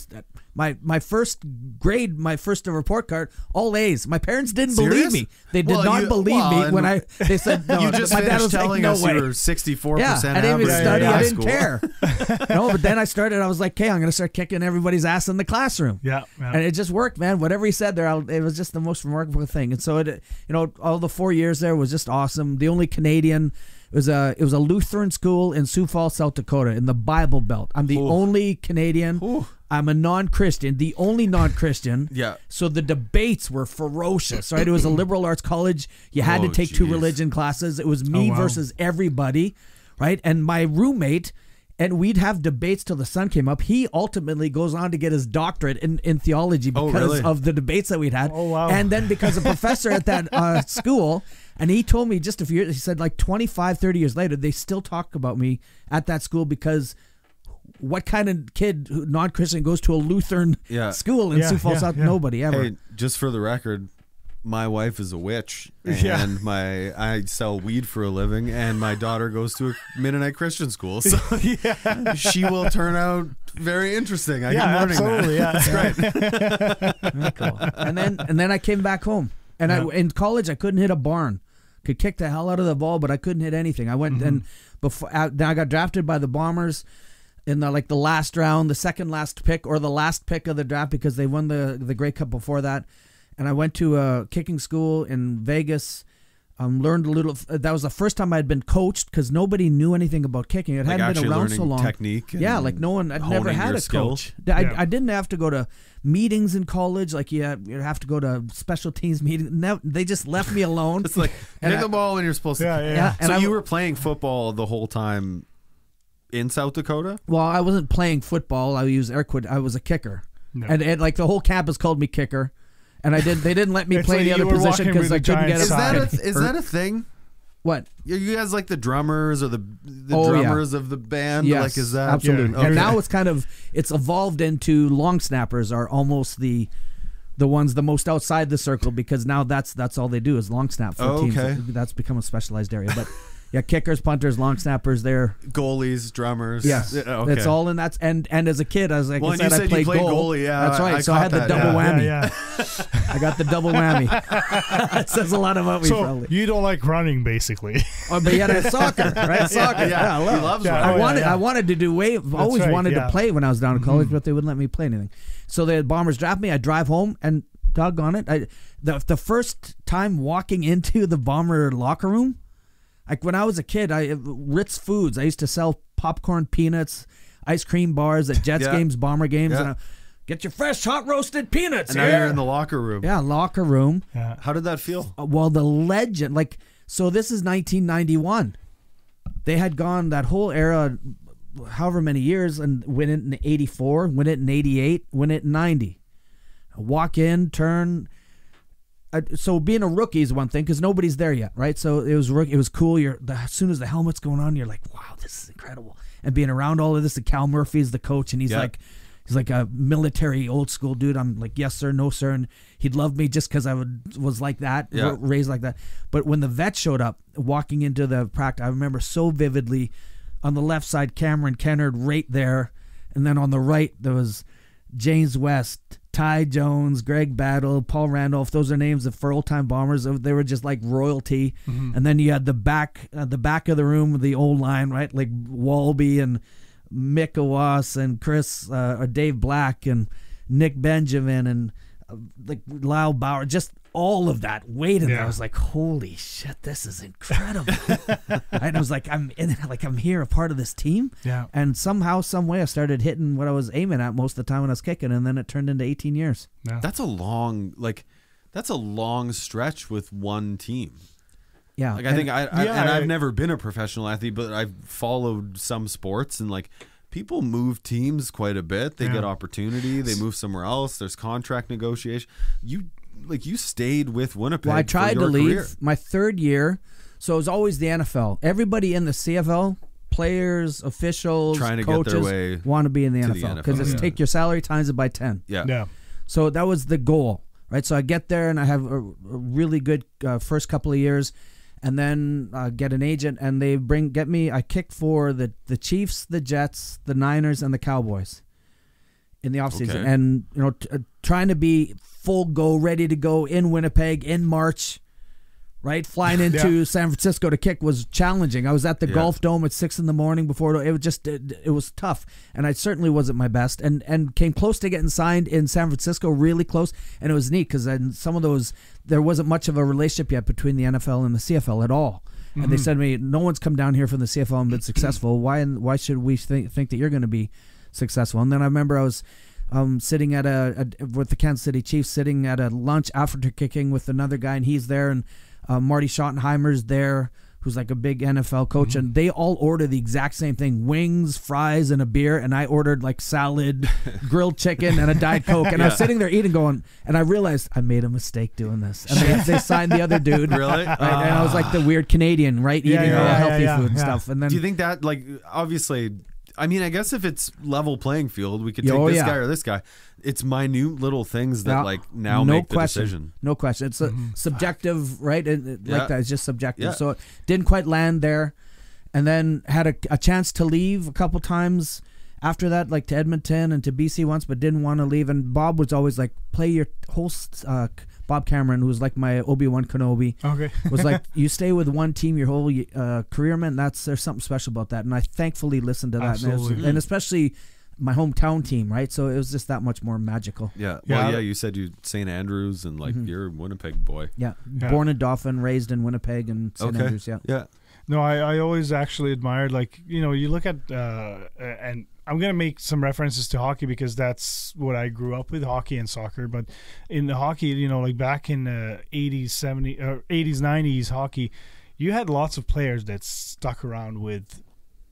my, my first grade, my first report card, all A's. My parents didn't Serious? believe me. They did well, not you, believe well, me when I, they said, no, you just my dad was telling like, no us way. You were sixty-four percent yeah, average. I didn't even study. Yeah, yeah, yeah. I didn't care. No, but then I started, I was like, okay, I'm going to start kicking everybody's ass in the classroom. Yeah, yeah. And it just worked, man. Whatever he said there, I, it was just the most remarkable thing. And so it, you know, all the four years there was just awesome. The only Canadian It was a it was a Lutheran school in Sioux Falls, South Dakota, in the Bible Belt. I'm the Ooh. only Canadian. Ooh. I'm a non-Christian, the only non-Christian. yeah. So the debates were ferocious. Right? It was a liberal arts college. You had oh, to take geez. two religion classes. It was me oh, wow. versus everybody, right? And my roommate, and we'd have debates till the sun came up. He ultimately goes on to get his doctorate in, in theology because oh, really? of the debates that we'd had. Oh, wow. And then because a professor at that uh, school. And he told me just a few years, he said like twenty-five, thirty years later, they still talk about me at that school because what kind of kid, non-Christian, goes to a Lutheran yeah. school in yeah, Sioux Falls? Yeah, South? Yeah. Nobody ever. Hey, just for the record, my wife is a witch, and yeah. my I sell weed for a living, and my daughter goes to a Mennonite Christian school, so yeah. she will turn out very interesting. I yeah, keep learning that. Yeah. That's yeah. great. Cool. And then and then I came back home. And yeah. I, in college, I couldn't hit a barn could kick the hell out of the ball, but I couldn't hit anything. I went mm-hmm. and before then I got drafted by the Bombers in the, like the last round, the second last pick or the last pick of the draft, because they won the the Grey Cup before that. And I went to a kicking school in Vegas. Um, learned a little. That was the first time I had been coached, because nobody knew anything about kicking. It like hadn't been around so long. Technique. Yeah, like no one. I'd never had a skill. coach. I, yeah. I didn't have to go to meetings in college. Like you had, you'd have to go to special teams meetings. They just left me alone. It's like hit the ball when you're supposed to. Yeah, yeah. yeah. And so I, you were playing football the whole time in South Dakota. Well, I wasn't playing football. I used air quote. I was a kicker, no. and, and like the whole campus called me kicker. And I did. They didn't let me it's play like the other position because I couldn't get a side. Is, that a, is that a thing? What? Are you guys like the drummers or the the oh, drummers yeah. of the band? Yes, like is that absolutely? Yeah. Okay. And now it's kind of it's evolved into long snappers are almost the the ones the most outside the circle, because now that's that's all they do is long snap for oh, teams. Okay. That's become a specialized area, but. Yeah, kickers, punters, long snappers, they're goalies, drummers. Yes, yeah, okay. It's all in that. And and as a kid, I was like, well, I said, said I played, played goal. goalie. Yeah, that's right. I so I had that. the double yeah, whammy. Yeah, yeah. I got the double whammy. That says a lot about me. So probably. You don't like running, basically. Oh, but yeah, soccer, right? Soccer. Yeah, yeah, yeah, I he loves yeah, I wanted, yeah, yeah. I wanted to do wave. Always right, wanted yeah. to play when I was down in college, mm-hmm. but they wouldn't let me play anything. So the Bombers draft me. I drive home and doggone it, I the the first time walking into the Bomber locker room. Like when I was a kid, I Ritz Foods. I used to sell popcorn, peanuts, ice cream bars at Jets yeah. games, Bomber games. Yeah. And I, get your fresh hot roasted peanuts. And yeah. now you're in the locker room. Yeah, locker room. Yeah. How did that feel? Well, the legend. Like, so this is nineteen ninety-one. They had gone that whole era, however many years, and win it in eighty-four, win it in eighty-eight, win it in ninety. Walk in, turn. So being a rookie is one thing because nobody's there yet, right? So it was it was cool. You're the, as soon as the helmet's going on, you're like, wow, this is incredible. And being around all of this, and Cal Murphy is the coach, and he's yep. like, he's like a military old school dude. I'm like, yes sir, no sir, and he'd love me just because I would was like that, yep. raised like that. But when the vet showed up, walking into the practice, I remember so vividly. On the left side, Cameron Kennard, right there, and then on the right there was James West, Ty Jones, Greg Battle, Paul Randolph. Those are names of for old-time Bombers. They were just like royalty. Mm-hmm. And then you had the back uh, the back of the room, the old line, right? Like Walby and Mick Awas and Chris uh, or Dave Black and Nick Benjamin and uh, like Lyle Bauer. Just all of that weight in yeah. there. I was like, holy shit, this is incredible. And I was like, I'm in, like I'm here, a part of this team. Yeah. And somehow, some way, I started hitting what I was aiming at most of the time when I was kicking, and then it turned into eighteen years. Yeah. That's a long, like, that's a long stretch with one team. Yeah. Like I and, think I, I yeah, and I've I, never been a professional athlete, but I've followed some sports and like. People move teams quite a bit. They yeah. get opportunity. They move somewhere else. There's contract negotiation. You like you stayed with Winnipeg. Well, I tried to leave career. my third year, so it was always the N F L. Everybody in the C F L, players, officials, trying to coaches, get their way want to be in the N F L because it's yeah. take your salary times it by ten. Yeah. yeah. So that was the goal, right? So I get there and I have a, a really good uh, first couple of years. And then uh, get an agent, and they bring get me. I kick for the the Chiefs, the Jets, the Niners, and the Cowboys in the offseason. Okay. And you know, t trying to be full go, ready to go in Winnipeg in March, right? Flying into yeah. San Francisco to kick was challenging. I was at the yeah. Golf Dome at six in the morning before it, it was just it, it was tough, and I certainly wasn't my best. And and came close to getting signed in San Francisco, really close. And it was neat because in some of those. There wasn't much of a relationship yet between the N F L and the C F L at all. Mm-hmm. And they said to me, no one's come down here from the C F L and been successful. Why Why should we think, think that you're going to be successful? And then I remember I was um, sitting at a, a, with the Kansas City Chiefs, sitting at a lunch after kicking with another guy, and he's there, and uh, Marty Schottenheimer's there, who's like a big N F L coach, mm-hmm. and they all order the exact same thing, wings, fries, and a beer, and I ordered like salad, grilled chicken, and a Diet Coke, and yeah. I was sitting there eating going, and I realized I made a mistake doing this. And they, they signed the other dude. Really? Right? Uh, and I was like the weird Canadian, right, yeah, eating yeah, all yeah, healthy yeah, food yeah. and stuff. And then, do you think that, like, obviously, I mean, I guess if it's level playing field, we could take oh, this yeah. guy or this guy. It's minute little things that, now, like, now no make the question. decision. No question. It's a mm-hmm. subjective, right? It, it, yeah. Like that. It's just subjective. Yeah. So it didn't quite land there. And then had a, a chance to leave a couple times after that, like to Edmonton and to B C once, but didn't want to leave. And Bob was always like, play your whole uh, Bob Cameron, who's like my Obi-Wan Kenobi, okay. was like, you stay with one team your whole uh, career, man. That's, there's something special about that. And I thankfully listened to that. Absolutely. And, was, and especially my hometown team, right? So it was just that much more magical. Yeah. Well, yeah, yeah you said you Saint Andrews and like mm-hmm. you're a Winnipeg boy. Yeah. yeah. Born a Dolphin, raised in Winnipeg and Saint Okay. Andrews. Yeah. Yeah. No, I, I always actually admired, like, you know, you look at, uh, and I'm going to make some references to hockey because that's what I grew up with, hockey and soccer. But in the hockey, you know, like back in the eighties, seventies, or eighties, nineties hockey, you had lots of players that stuck around with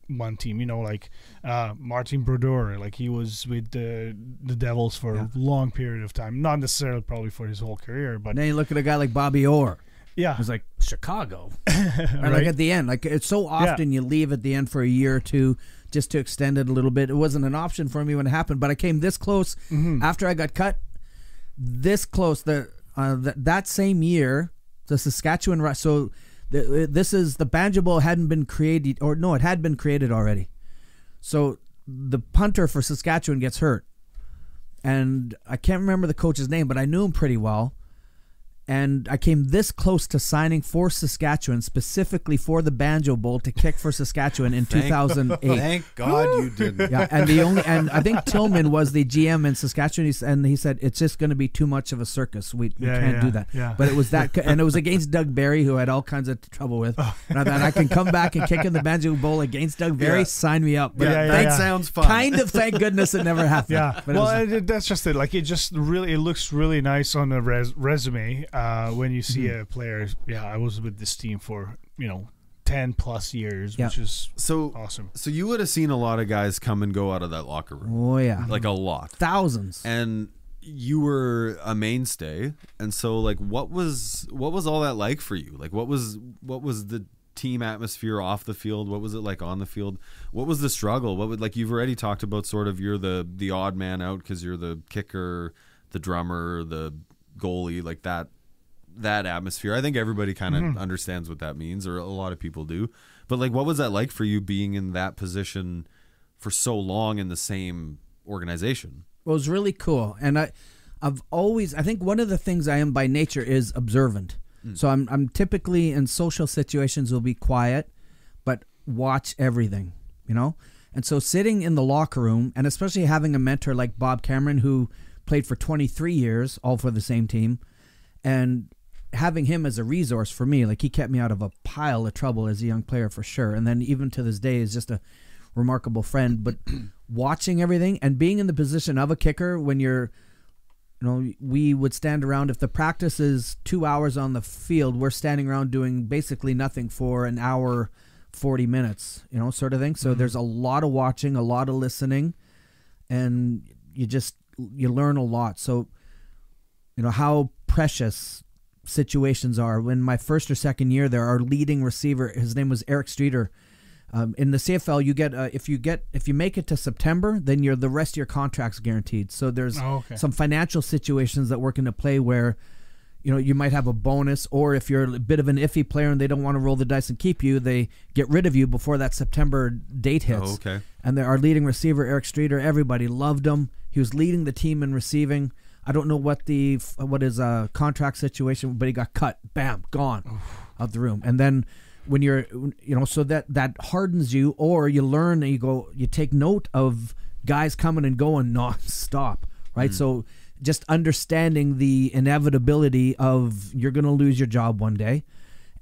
one team, you know, like uh, Martin Brodeur, like he was with the, the Devils for yeah. a long period of time. Not necessarily probably for his whole career, but. Now you look at a guy like Bobby Orr. Yeah, it was like Chicago, and right? like at the end, like it's so often yeah. you leave at the end for a year or two just to extend it a little bit. It wasn't an option for me when it happened, but I came this close mm-hmm. after I got cut. This close, the, uh, the that same year, the Saskatchewan. So the, this is the Banjo Bowl hadn't been created, or no, it had been created already. So the punter for Saskatchewan gets hurt, and I can't remember the coach's name, but I knew him pretty well. And I came this close to signing for Saskatchewan, specifically for the Banjo Bowl to kick for Saskatchewan in thank, two thousand eight. Thank God you didn't. Yeah, and the only and I think Tillman was the G M in Saskatchewan, and he said it's just going to be too much of a circus. We, we yeah, can't yeah, do that. Yeah. But it was that, and it was against Doug Barry, who I had all kinds of trouble with. Oh. And I thought I can come back and kick in the Banjo Bowl against Doug Barry. Yeah. Sign me up. But yeah, yeah, that yeah. sounds fun. Kind of. Thank goodness it never happened. Yeah. But well, it was, it, that's just it. Like it just really it looks really nice on a res resume. Uh, when you see mm-hmm. a player, yeah, I was with this team for, you know, ten plus years, yeah. which is so awesome. So you would have seen a lot of guys come and go out of that locker room. Oh, yeah. Like a lot. Thousands. And you were a mainstay. And so, like, what was what was all that like for you? Like, what was what was the team atmosphere off the field? What was it like on the field? What was the struggle? What would, like, you've already talked about sort of you're the, the odd man out because you're the kicker, the drummer, the goalie, like that. That atmosphere, I think everybody kind of mm-hmm. understands what that means, or a lot of people do. But like, what was that like for you being in that position for so long in the same organization? Well, it was really cool, and I, I've always, I think one of the things I am by nature is observant. Mm. So I'm, I'm typically in social situations will be quiet, but watch everything, you know. And so sitting in the locker room, and especially having a mentor like Bob Cameron, who played for twenty-three years, all for the same team, and having him as a resource for me, like he kept me out of a pile of trouble as a young player for sure. And then even to this day is just a remarkable friend. But watching everything and being in the position of a kicker when you're, you know, we would stand around, if the practice is two hours on the field, we're standing around doing basically nothing for an hour, forty minutes, you know, sort of thing. So mm-hmm. there's a lot of watching, a lot of listening, and you just, you learn a lot. So, you know, how precious situations are. When my first or second year there, our leading receiver, his name was Eric Streeter. Um, in the C F L, you get uh, if you get if you make it to September, then you're the rest of your contract's guaranteed. So there's oh, okay. some financial situations that work into play where, you know, you might have a bonus, or if you're a bit of an iffy player and they don't want to roll the dice and keep you, they get rid of you before that September date hits. Oh, okay. And there, our leading receiver Eric Streeter, everybody loved him. He was leading the team in receiving. I don't know what the what is a contract situation, but he got cut, bam, gone Oof. Out the room. And then when you're, you know, so that that hardens you, or you learn and you go, you take note of guys coming and going nonstop, right? Mm. So just understanding the inevitability of you're going to lose your job one day,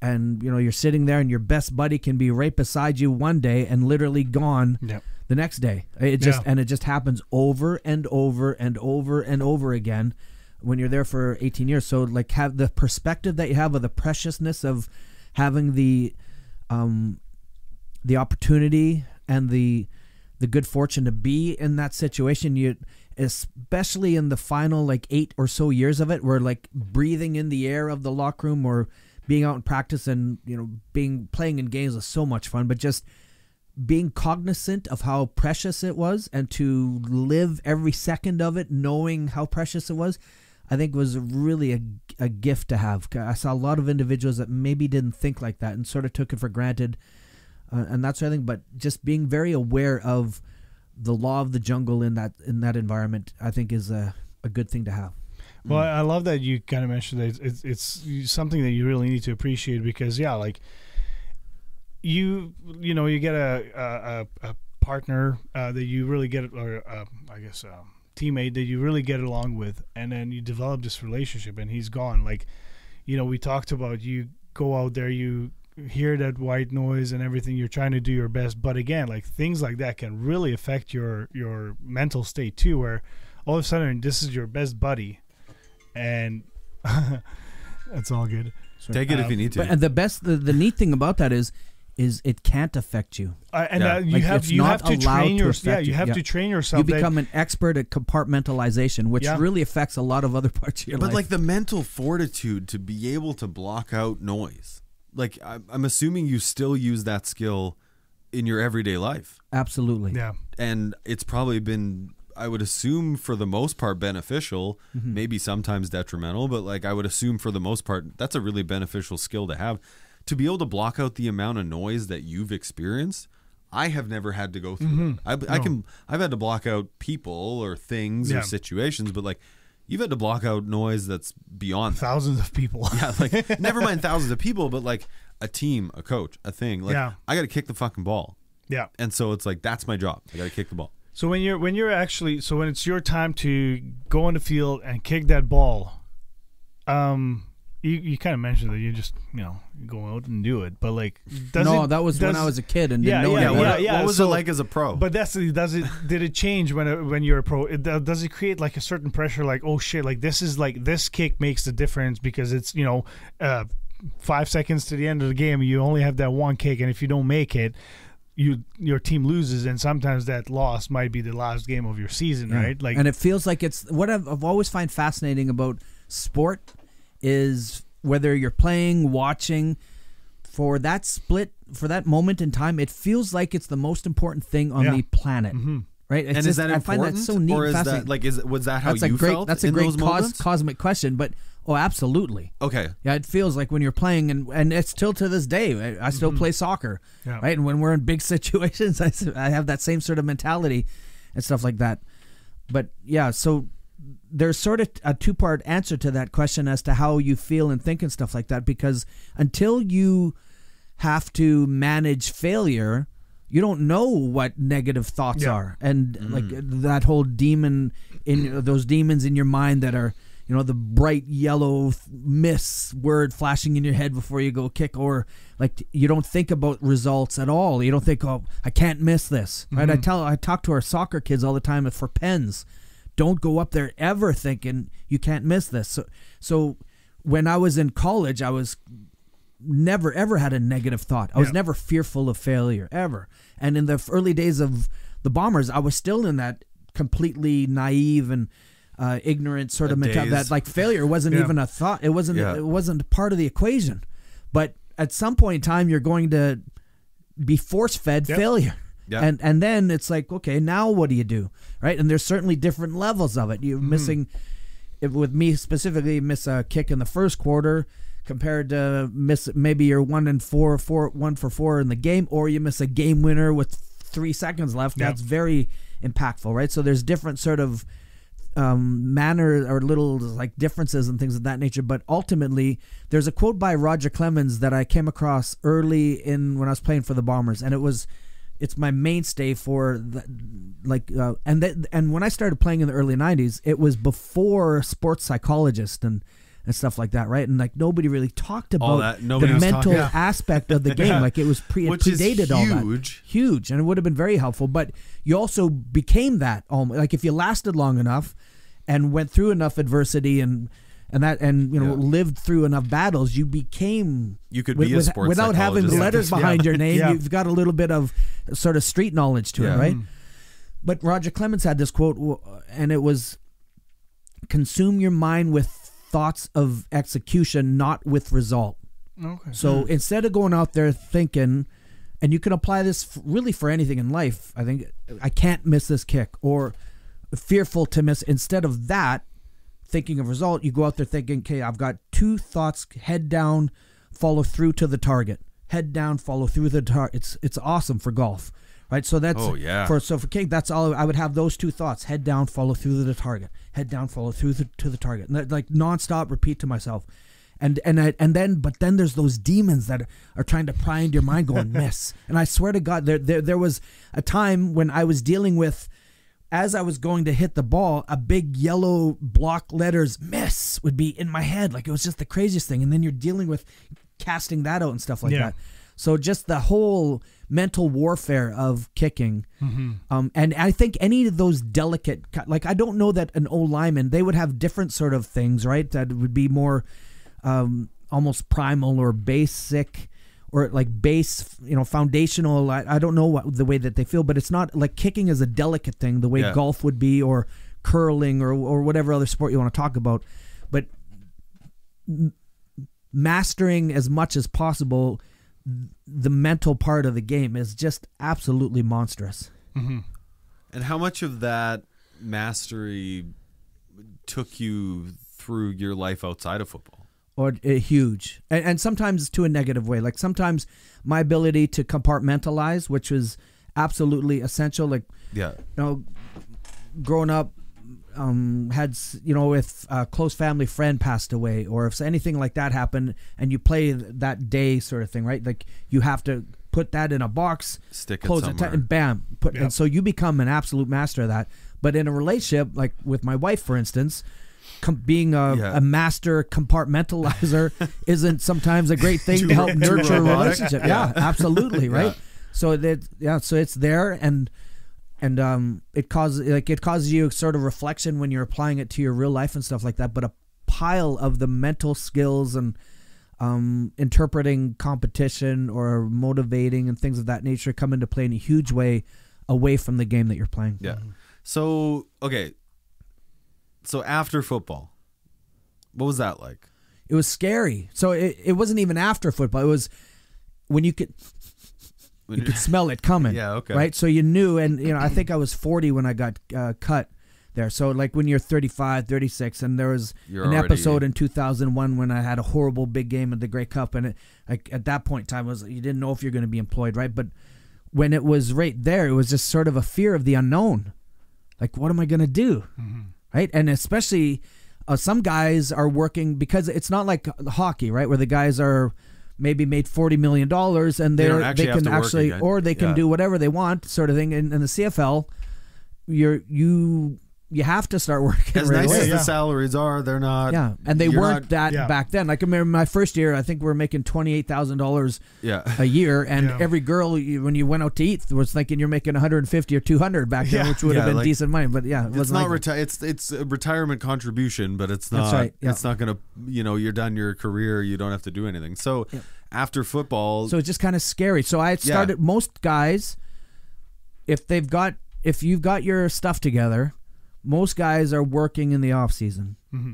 and you know you're sitting there and your best buddy can be right beside you one day and literally gone. Yep. The next day, it just yeah. and it just happens over and over and over and over again when you're there for eighteen years. So like, have the perspective that you have of the preciousness of having the um, the opportunity and the the good fortune to be in that situation. You, especially in the final like eight or so years of it, where like breathing in the air of the locker room or being out in practice and you know being playing in games is so much fun, but just being cognizant of how precious it was and to live every second of it, knowing how precious it was, I think was really a, a gift to have. I saw a lot of individuals that maybe didn't think like that and sort of took it for granted uh, and that sort of thing. But just being very aware of the law of the jungle in that in that environment, I think is a, a good thing to have. Well, I love that you kind of mentioned that it's, it's it's something that you really need to appreciate, because yeah, like you you know you get a a, a partner uh, that you really get, or uh, I guess a teammate that you really get along with, and then you develop this relationship, and he's gone. Like, you know, we talked about, you go out there, you hear that white noise and everything, you're trying to do your best, but again, like things like that can really affect your your mental state too, where all of a sudden this is your best buddy. And that's all good. Sure. Take it um, if you need to. But the best, the, the neat thing about that is, is it can't affect you. Uh, and yeah. uh, you like have you have to train yourself. Yeah, you have yeah. to train yourself. You become that, an expert at compartmentalization, which yeah. really affects a lot of other parts of your but life. But like the mental fortitude to be able to block out noise. Like I'm, I'm assuming you still use that skill in your everyday life. Absolutely. Yeah. And it's probably been, I would assume, for the most part beneficial, mm-hmm. maybe sometimes detrimental, but like I would assume for the most part that's a really beneficial skill to have, to be able to block out the amount of noise that you've experienced. I have never had to go through mm-hmm. I, no. I can I've had to block out people or things yeah. or situations, but like you've had to block out noise that's beyond thousands that. of people. Yeah, like never mind thousands of people, but like a team, a coach, a thing. Like yeah. I got to kick the fucking ball. Yeah. And so it's like that's my job. I got to kick the ball. So when you're when you're actually so when it's your time to go on the field and kick that ball, um, you you kind of mentioned that you just you know go out and do it, but like does no, it, that was does, when I was a kid and yeah, didn't know yeah, yeah, yeah, yeah. What was so, it like as a pro? But that's does it did it change when when you're a pro? It, does it create like a certain pressure? Like oh shit, like this is like this kick makes the difference because it's you know uh, five seconds to the end of the game, you only have that one kick, and if you don't make it, you your team loses, and sometimes that loss might be the last game of your season, yeah. right? Like, and it feels like it's what I've, I've always find fascinating about sport is whether you're playing, watching, for that split, for that moment in time, it feels like it's the most important thing on yeah. the planet, mm-hmm. right? It's and just, is that important? I find that so neat, or is fascinating. That like is was that how that's you a great, felt? That's a in great those cos cosmic question, but. Oh, absolutely. Okay. Yeah, it feels like when you're playing, and, and it's still to this day, I, I still mm-hmm. play soccer, yeah. right? And when we're in big situations, I, I have that same sort of mentality and stuff like that. But yeah, so there's sort of a two-part answer to that question as to how you feel and think and stuff like that, because until you have to manage failure, you don't know what negative thoughts yeah. are. And mm-hmm. like that whole demon, in those demons in your mind that are, you know, the bright yellow miss word flashing in your head before you go kick, or like you don't think about results at all. You don't think, oh, I can't miss this. Right? Mm-hmm. I tell, I talk to our soccer kids all the time for pens. Don't go up there ever thinking you can't miss this. So, so when I was in college, I was never ever had a negative thought. I was yeah. never fearful of failure ever. And in the early days of the Bombers, I was still in that completely naive and Uh, ignorant sort of mentality that like failure wasn't yeah. even a thought. It wasn't yeah. it wasn't part of the equation. But at some point in time, you're going to be force-fed yep. failure. Yep. And and then it's like, okay, now what do you do? Right? And there's certainly different levels of it. You're mm-hmm. missing, if with me specifically, miss a kick in the first quarter compared to miss maybe you're one and four, four one for four in the game, or you miss a game winner with three seconds left. Yep. That's very impactful, right? So there's different sort of Um, manner or little like differences and things of that nature, but ultimately there's a quote by Roger Clemens that I came across early in when I was playing for the Bombers, and it was it's my mainstay for the, like uh, and that and when I started playing in the early nineties, it was before sports psychologists and and stuff like that, right? And like nobody really talked about that, the mental talking. aspect of the game. Yeah. Like it was pre Which it predated is all that. Huge. Huge. And it would have been very helpful. But you also became that almost, like if you lasted long enough and went through enough adversity and and that and you know yeah. lived through enough battles, you became you could with, be a sports without having letters yeah. behind your name, yeah. you've got a little bit of sort of street knowledge to yeah. it, right? Mm. But Roger Clemens had this quote, and it was consume your mind with thoughts of execution, not with result. Okay. So yeah. instead of going out there thinking, and you can apply this f really for anything in life, I think, I can't miss this kick, or fearful to miss. Instead of that, thinking of result, you go out there thinking, okay, I've got two thoughts, head down, follow through to the target. Head down, follow through the target. It's, it's awesome for golf, right? So that's oh, yeah. for so for King, that's all. I would have those two thoughts: head down, follow through to the target. Head down, follow through to, to the target. And that, like nonstop, repeat to myself. And and I, and then, but then there's those demons that are trying to pry into your mind, going miss. And I swear to God, there there there was a time when I was dealing with, as I was going to hit the ball, a big yellow block letters miss would be in my head. Like, it was just the craziest thing. And then you're dealing with casting that out and stuff like yeah. that. So just the whole mental warfare of kicking. Mm-hmm. um, and I think any of those delicate, like, I don't know that an old lineman, they would have different sort of things, right? That would be more um, almost primal or basic, or like base, you know, foundational. I, I don't know what the way that they feel, but it's not like kicking is a delicate thing the way yeah. golf would be, or curling, or, or whatever other sport you want to talk about. But mastering as much as possible the mental part of the game is just absolutely monstrous. Mm-hmm. And how much of that mastery took you through your life outside of football? Or uh, huge, and, and sometimes to a negative way. Like, sometimes my ability to compartmentalize, which was absolutely essential. Like, yeah, you know, growing up, um, had you know, if a close family friend passed away, or if anything like that happened, and you play that day sort of thing, right? Like, you have to put that in a box, stick close it somewhere, and bam, put. Yep. And so you become an absolute master of that. But in a relationship, like with my wife, for instance. Com being a, yeah. a master compartmentalizer isn't sometimes a great thing to help nurture a relationship. Yeah, yeah. Absolutely, right? Yeah. So that yeah, so it's there, and and um, it causes like it causes you sort of reflection when you're applying it to your real life and stuff like that. But a pile of the mental skills and um, interpreting competition or motivating and things of that nature come into play in a huge way away from the game that you're playing. Yeah. So okay. So after football, what was that like? It was scary. So it, it wasn't even after football. It was when you could when you could smell it coming. Yeah, okay. Right? So you knew, and you know, I think I was forty when I got uh, cut there. So like when you're thirty-five, thirty-six, and there was you're an already... episode in two thousand one when I had a horrible big game at the Grey Cup, and it, like at that point in time, it was you didn't know if you're going to be employed, right? But when it was right there, it was just sort of a fear of the unknown. Like, what am I going to do? Mm-hmm. Right, and especially uh, some guys are working, because it's not like hockey, right, where the guys are maybe made forty million dollars and they're, they, actually they can actually, or they can yeah. do whatever they want sort of thing. In, in the C F L, you're, you you have to start working. As right nice away. as yeah. the salaries are, they're not. Yeah, and they weren't not, that yeah. back then. Like, I remember my first year, I think we were making twenty-eight thousand dollars yeah. a year, and yeah. every girl, you, when you went out to eat, was thinking you're making a hundred fifty or two hundred back then, yeah. which would yeah, have been like, decent money. But yeah, it it's wasn't not like reti it's it's a retirement contribution, but it's not. That's right. Yeah. It's not gonna. You know, you're done your career. You don't have to do anything. So yeah. after football, so it's just kind of scary. So I started. Yeah. Most guys, if they've got, if you've got your stuff together. Most guys are working in the off season, mm-hmm.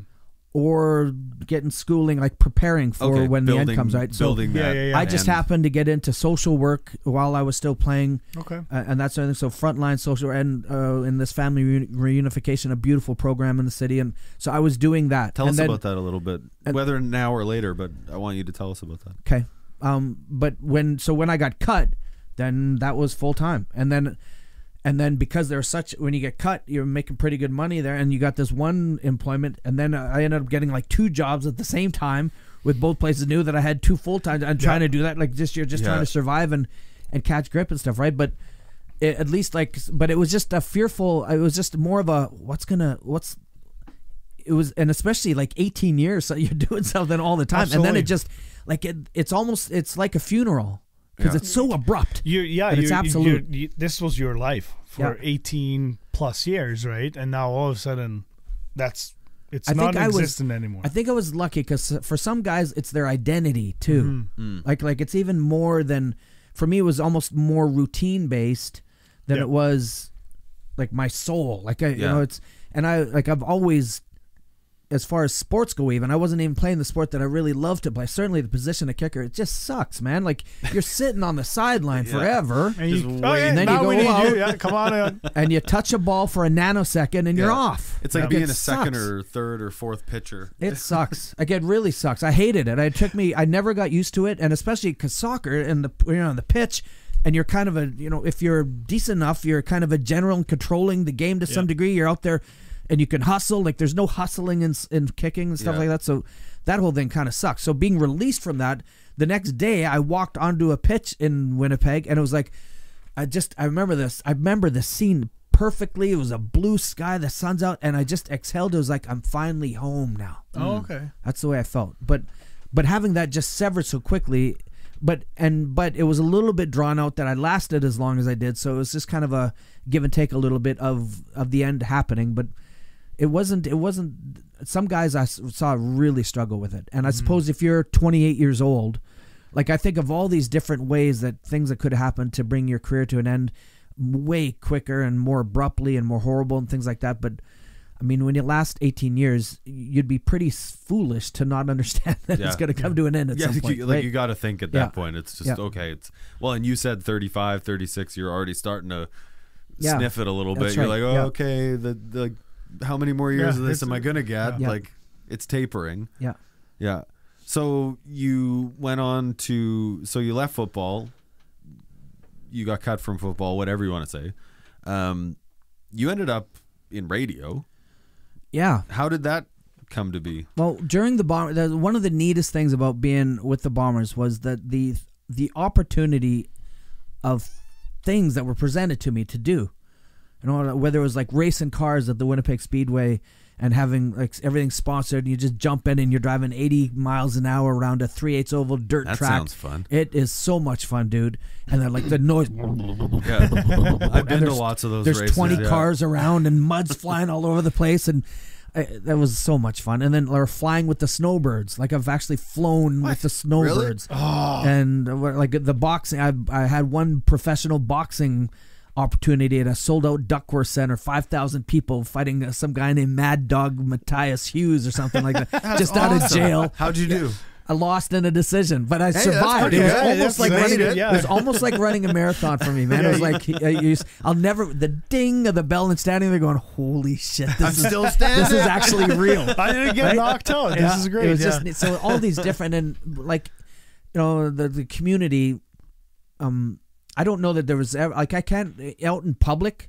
or getting schooling, like preparing for okay, when building, the end comes. Right, so building that. Yeah, yeah, yeah, I just end. happened to get into social work while I was still playing, okay, uh, and that sort of thing. So frontline social, and uh, in this family re reunification, a beautiful program in the city, and so I was doing that. Tell and us then, about that a little bit, whether now or later. But I want you to tell us about that. Okay, um, but when so when I got cut, then that was full time, and then. And then because there's such, when you get cut, you're making pretty good money there, and you got this one employment, and then I ended up getting like two jobs at the same time with both places. Knew that I had two full time. I'm yeah. trying to do that, like just you're just yeah. trying to survive and and catch grip and stuff, right? But it, at least like, but it was just a fearful. It was just more of a what's gonna what's. It was, and especially like eighteen years, so you're doing something all the time, Absolutely. and then it just like it, it's almost it's like a funeral. Because yeah. it's so abrupt. You, yeah, you, it's absolute. You, you, this was your life for yeah. eighteen plus years, right? And now all of a sudden, that's it's not existent anymore. I think I was lucky because for some guys, it's their identity too. Mm-hmm. mm. Like, like it's even more than for me. It was almost more routine based than yep. it was like my soul. Like I, yeah. you know, it's and I like I've always. As far as sports go, even I wasn't even playing the sport that I really loved to play. Certainly, the position of kicker, it just sucks, man. Like you're sitting on the sideline yeah. forever, and, you, oh, yeah, and then you go out, you. Yeah, come on in. And you touch a ball for a nanosecond, and yeah. you're off. It's like yeah. being it a sucks. second or third or fourth pitcher. It sucks. Like it really sucks. I hated it. I took me. I never got used to it, and especially because soccer and the you know on the pitch. and you're kind of a, you know, if you're decent enough, you're kind of a general and controlling the game to yeah. some degree. You're out there and you can hustle. Like, there's no hustling and, and kicking and stuff yeah. like that. So that whole thing kind of sucks. So being released from that, the next day I walked onto a pitch in Winnipeg, and it was like, I just, I remember this. I remember the scene perfectly. It was a blue sky, the sun's out, and I just exhaled. It was like, I'm finally home now. Oh, okay. Mm. That's the way I felt. But, but having that just severed so quickly, but, and, but it was a little bit drawn out that I lasted as long as I did. So it was just kind of a give and take a little bit of, of the end happening, but it wasn't, it wasn't, some guys I saw really struggle with it. And I mm. suppose if you're twenty-eight years old, like, I think of all these different ways that things that could happen to bring your career to an end way quicker and more abruptly and more horrible and things like that. But I mean, when you last eighteen years, you'd be pretty foolish to not understand that yeah. it's going to come yeah. to an end at yeah, some point. You, like right? you got to think at that yeah. point. It's just, yeah. okay. It's well, and you said thirty-five, thirty-six, you're already starting to yeah. sniff it a little That's bit. Right. You're like, oh, yeah. okay. The, the, how many more years yeah, of this am I going to get? Yeah. Like, it's tapering. Yeah. Yeah. So you went on to, so you left football, you got cut from football, whatever you want to say. Um, you ended up in radio. Yeah. How did that come to be? Well, during the Bombers, one of the neatest things about being with the Bombers was that the, the opportunity of things that were presented to me to do, you know, whether it was like racing cars at the Winnipeg Speedway, and having like everything sponsored, you just jump in and you're driving eighty miles an hour around a three eighths oval dirt that track. That sounds fun. It is so much fun, dude. And they're like the noise. Yeah. I've been to lots of those. There's races. twenty yeah. cars around and mud's flying all over the place, and I, that was so much fun. And then we're flying with the snowbirds. Like, I've actually flown what? with the snowbirds. Really? Oh. And like the boxing, I I had one professional boxing opportunity at a sold-out Duckworth Center, five thousand people fighting some guy named Mad Dog Matthias Hughes or something like that, just awesome. out of jail. How'd you do? I lost in a decision, but I hey, survived. It was, almost like running, it was almost like running a marathon for me, man. It was like, I'll never, the ding of the bell and standing there going, holy shit, this, I'm is, still standing. this is actually real. I didn't get right? knocked out. Yeah. This is great. It was yeah. just, so all these different, and like, you know, the, the community, um, I don't know that there was ever, like, I can't, out in public,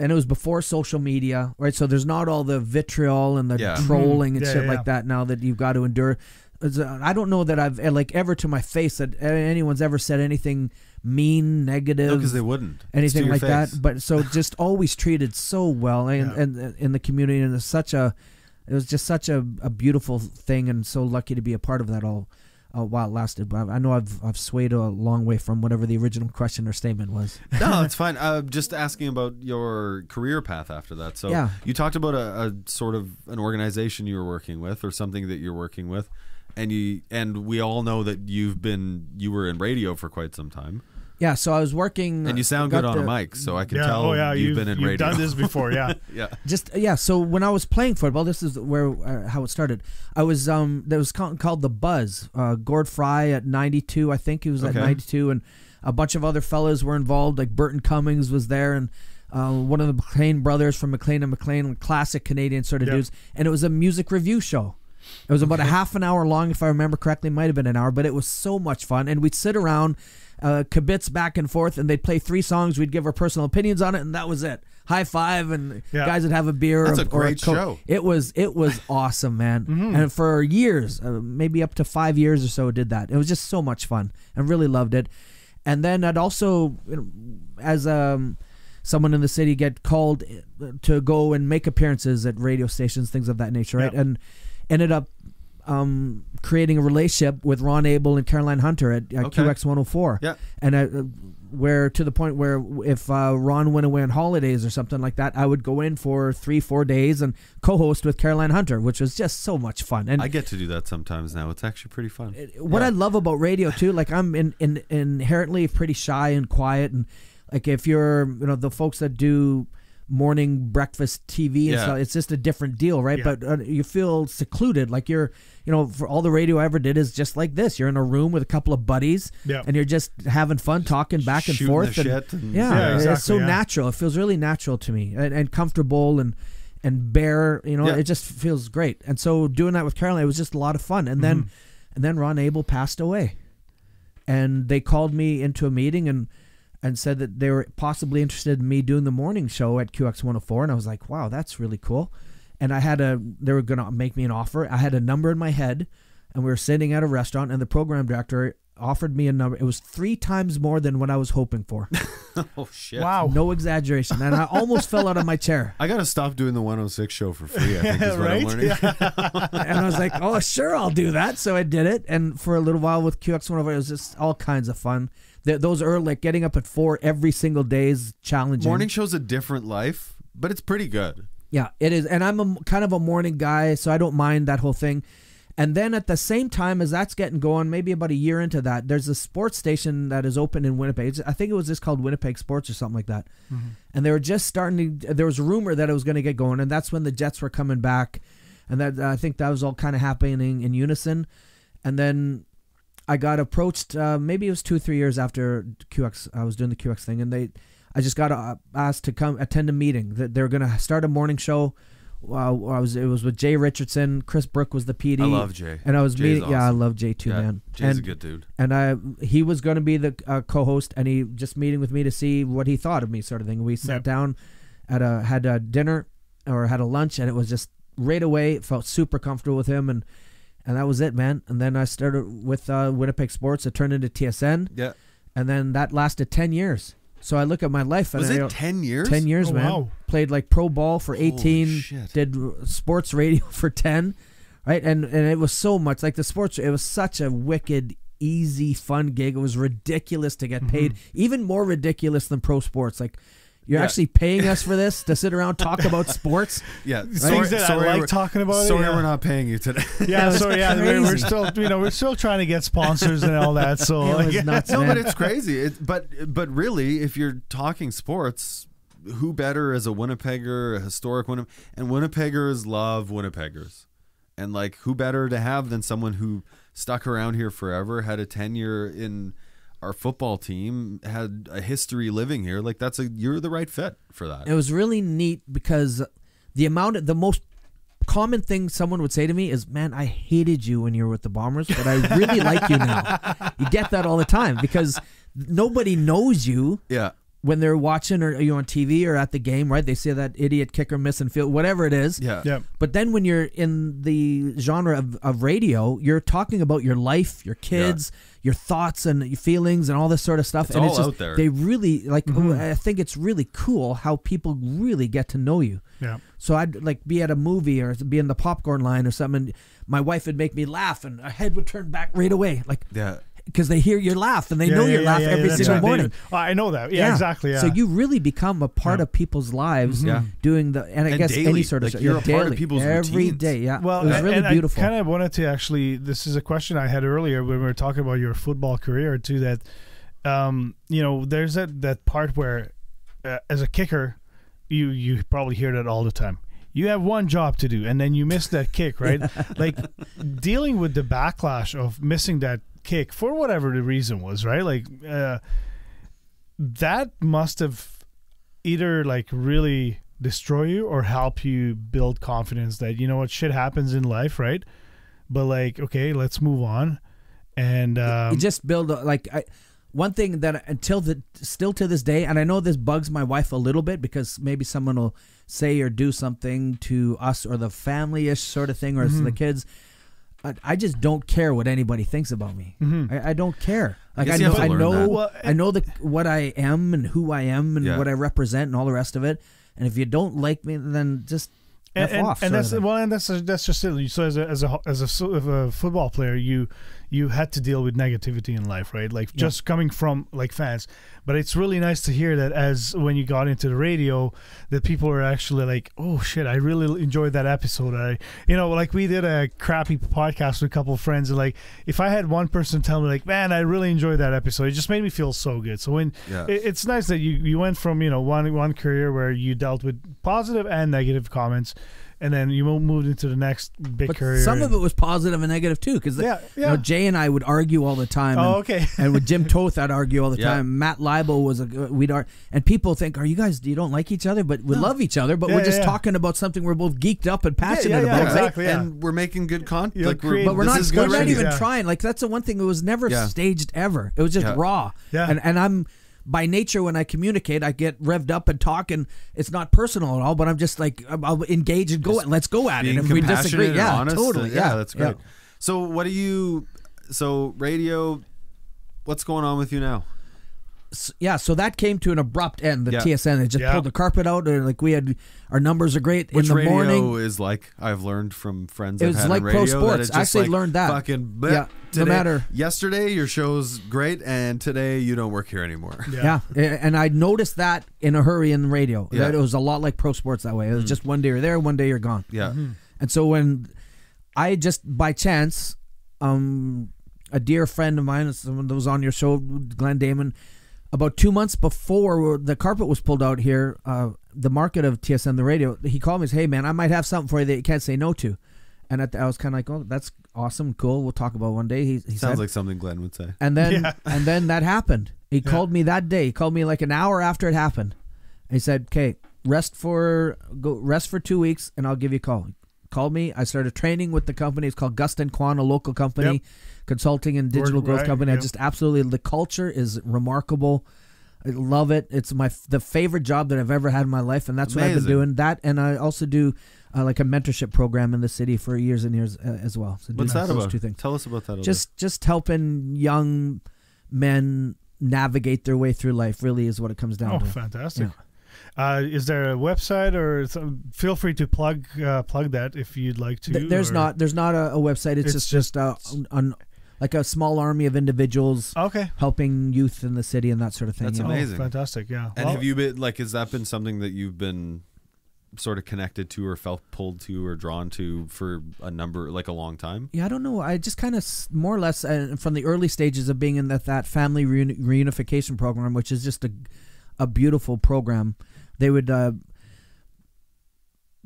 and it was before social media, right? So there's not all the vitriol and the yeah. trolling and yeah, shit yeah, like yeah. that now that you've got to endure. I don't know that I've, like, ever to my face that anyone's ever said anything mean, negative. No, because they wouldn't. Anything like face. that. But so just always treated so well and, yeah. and, and in the community, and it's such a, it was just such a, a beautiful thing, and so lucky to be a part of that all. Uh, while it lasted, but I know I've I've swayed a long way from whatever the original question or statement was. No, it's fine. I'm uh, just asking about your career path after that. So yeah. you talked about a, a sort of an organization you were working with, or something that you're working with, and you and we all know that you've been you were in radio for quite some time. Yeah, so I was working, and you sound good on the, a mic, so I can yeah, tell oh yeah, you've, you've been in you've radio. You've done this before, yeah, yeah. Just yeah. So when I was playing football, this is where uh, how it started. I was um, there was called, called the Buzz. Uh, Gord Fry at ninety-two, I think he was okay. at ninety-two, and a bunch of other fellas were involved. Like Burton Cummings was there, and uh, one of the McLean brothers from McLean and McLean, classic Canadian sort of yep. dudes. And it was a music review show. It was about okay. a half an hour long, if I remember correctly. It might have been an hour, but it was so much fun. And we'd sit around. Uh, kibitz back and forth, and they'd play three songs. We'd give our personal opinions on it, and that was it. High five, and yeah. guys would have a beer. That's or, a great or a show. It was it was awesome, man. Mm-hmm. And for years, uh, maybe up to five years or so, did that. It was just so much fun. I really loved it. And then I'd also, you know, as um, someone in the city, get called to go and make appearances at radio stations, things of that nature, right? Yep. And ended up um creating a relationship with Ron Abel and Caroline Hunter at, at okay. Q X one oh four yeah and I, where to the point where if uh Ron went away on holidays or something like that, I would go in for three four days and co-host with Caroline Hunter, which was just so much fun. And I get to do that sometimes now. It's actually pretty fun. It, what yeah. I love about radio too, like I'm in, in inherently pretty shy and quiet, and like if you're, you know, the folks that do morning breakfast T V and yeah. stuff, it's just a different deal, right? Yeah. But uh, you feel secluded, like you're, you know, for all the radio I ever did is just like this. You're in a room with a couple of buddies yeah. and you're just having fun, just talking back and forth. And, and, yeah, yeah exactly, it's so yeah. natural. It feels really natural to me, and, and comfortable and and bare. You know, yeah. it just feels great. And so doing that with Caroline, it was just a lot of fun. And mm-hmm. then, and then Ron Abel passed away, and they called me into a meeting, and and said that they were possibly interested in me doing the morning show at Q X one oh four. And I was like, wow, that's really cool. And I had a, they were going to make me an offer. I had a number in my head, and we were sitting at a restaurant, and the program director offered me a number. It was three times more than what I was hoping for. Oh, shit. Wow. No exaggeration. And I almost fell out of my chair. I got to stop doing the one oh six show for free, I think is what right? I'm learning. Yeah. And I was like, oh, sure, I'll do that. So I did it. And for a little while with Q X one oh four, it was just all kinds of fun. Th those early, like getting up at four every single day is challenging. Morning show's a different life, but it's pretty good. Yeah, it is. And I'm a, kind of a morning guy, so I don't mind that whole thing. And then at the same time as that's getting going, maybe about a year into that, there's a sports station that is open in Winnipeg. I think it was just called Winnipeg Sports or something like that. Mm-hmm. And they were just starting to, there was a rumor that it was going to get going, and that's when the Jets were coming back. And that I think that was all kind of happening in unison. And then I got approached, uh, maybe it was two, three years after Q X, I was doing the Q X thing, and they, I just got uh, asked to come attend a meeting. That they were going to start a morning show. Wow, I was, it was with Jay Richardson. Chris Brook was the P D. I love Jay. And I was Jay's meeting. Awesome. Yeah, I love Jay too, yeah, man. Jay's and, a good dude. And I, he was going to be the uh, co-host, and he just meeting with me to see what he thought of me, sort of thing. We sat yep. down, at a had a dinner or had a lunch, and it was just right away. It felt super comfortable with him, and and that was it, man. And then I started with uh, Winnipeg Sports. It turned into T S N. Yeah. And then that lasted ten years. So I look at my life. Was and it I, ten years? ten years, oh, man. Wow. Played like pro ball for eighteen. Did sports radio for ten, right? And and it was so much like the sports. It was such a wicked, easy, fun gig. It was ridiculous to get paid, mm-hmm. even more ridiculous than pro sports. Like you're yeah. actually paying us for this to sit around talk about sports. Yeah, right? Sorry, that sorry I like talking about. Sorry, it, yeah. we're not paying you today. Yeah, sorry. Yeah, we're still you know we're still trying to get sponsors and all that. So it like, yeah. nuts, no, man. But it's crazy. It, but but really, if you're talking sports, who better as a Winnipegger, a historic Winnipeg, and Winnipeggers love Winnipeggers, and like who better to have than someone who stuck around here forever, had a tenure in our football team, had a history living here. Like that's a, you're the right fit for that. It was really neat because the amount of, the most common thing someone would say to me is, man, I hated you when you were with the Bombers, but I really like you now. You get that all the time because nobody knows you. Yeah. When they're watching or you're on T V or at the game, right? They see that idiot kicker missing field, whatever it is. Yeah. yeah. But then when you're in the genre of, of radio, you're talking about your life, your kids, yeah. your thoughts and your feelings and all this sort of stuff. It's and all it's just, out there. They really, like, mm-hmm. I think it's really cool how people really get to know you. Yeah. So I'd like be at a movie or be in the popcorn line or something. And my wife would make me laugh and her head would turn back right away. Like, yeah. because they hear your laugh and they yeah, know yeah, your yeah, laugh yeah, every yeah, single yeah. morning. Oh, I know that. Yeah, yeah. exactly. Yeah. So you really become a part yeah. of people's lives yeah. doing the, and I and guess daily, any sort of like show. You're yeah, a daily, part of people's every routines. Day. Yeah. Well, it was and, really and beautiful. I kind of wanted to actually, this is a question I had earlier when we were talking about your football career too, that, um, you know, there's that, that part where uh, as a kicker, you, you probably hear that all the time. You have one job to do and then you miss that kick, right? Like dealing with the backlash of missing that kick for whatever the reason was, right? Like uh, that must have either like really destroy you or help you build confidence that, you know what, shit happens in life, right? But like, okay, let's move on. And um, it just build a, like I, one thing that until the still to this day, and I know this bugs my wife a little bit because maybe someone will say or do something to us or the family-ish sort of thing or mm-hmm. the kids. I just don't care what anybody thinks about me. Mm-hmm. I, I don't care. Like I, I know, I know, I know the what I am and who I am and yeah. what I represent and all the rest of it. And if you don't like me, then just and, F and, off. And that's well, and that's that's just it. So as a as a as a, a football player, you you had to deal with negativity in life, right? Like yeah. just coming from like fans. But it's really nice to hear that as when you got into the radio, that people were actually like, oh shit, I really enjoyed that episode. I, you know, like we did a crappy podcast with a couple of friends, and like if I had one person tell me like, man, I really enjoyed that episode, it just made me feel so good. So when yeah. it, it's nice that you you went from you know one one career where you dealt with positive and negative comments. And then you moved into the next big but career. Some of it was positive and negative too, because yeah, yeah. you know, Jay and I would argue all the time. And, oh, okay. and with Jim Toth, I'd argue all the yeah. time. Matt Leibel was a we'd argue, and people think, "Are you guys? You don't like each other?" But we no. love each other. But yeah, we're just yeah. talking about something we're both geeked up and passionate yeah, yeah, yeah, about, exactly, right? Yeah. And we're making good content. Like we're, but we're not. We're not even yeah. trying. Like that's the one thing. It was never yeah. staged ever. It was just yeah. raw. Yeah. And and I'm. by nature, when I communicate, I get revved up and talk, and it's not personal at all, but I'm just like, I'll engage and go, and let's go at it. And if we disagree, yeah, honest, totally. Yeah, yeah, that's great. Yeah. So what do you, so radio, what's going on with you now? So, yeah, so that came to an abrupt end. The yeah. T S N, they just yeah. pulled the carpet out, and like we had, our numbers are great Which in the radio morning. Is like I've leard from friends. It I've was had like radio pro sports. I actually like learned that. Fucking yeah. No matter. Yesterday your show's great, and today you don't work here anymore. Yeah, yeah. And I noticed that in a hurry in radio. Yeah. That it was a lot like pro sports that way. It was mm. just one day you're there, one day you're gone. Yeah, mm-hmm. And so when I just by chance, um, a dear friend of mine, someone that was on your show, Glenn Damon. About two months before the carpet was pulled out here, uh, the market of T S N, the radio, he called me and said, hey, man, I might have something for you that you can't say no to. And at the, I was kind of like, oh, that's awesome, cool, we'll talk about it one day. He, he Sounds said, like something Glenn would say. And then yeah. and then that happened. He yeah. called me that day. He called me like an hour after it happened. And he said, okay, rest for, go, rest for two weeks, and I'll give you a call. He called me. I started training with the company. It's called Gust and Kwan, a local company. Yep. Consulting and digital Word, growth right, company. Yeah. I just absolutely, the culture is remarkable. I love it. It's my the favorite job that I've ever had in my life, and that's Amazing. What I've been doing. That, and I also do uh, like a mentorship program in the city for years and years uh, as well. So what's that about? Two things. Tell us about that. Just bit. just helping young men navigate their way through life. Really is what it comes down oh, to. Oh, fantastic. Yeah. Uh, is there a website or some, feel free to plug uh, plug that if you'd like to? Th there's or? not there's not a, a website. It's, it's just just uh, on. Like a small army of individuals okay. helping youth in the city and that sort of thing. That's amazing. Oh, fantastic, yeah. And wow. have you been, like, has that been something that you've been sort of connected to or felt pulled to or drawn to for a number, like a long time? Yeah, I don't know. I just kind of more or less uh, from the early stages of being in that, that family reuni reunification program, which is just a, a beautiful program. They would uh,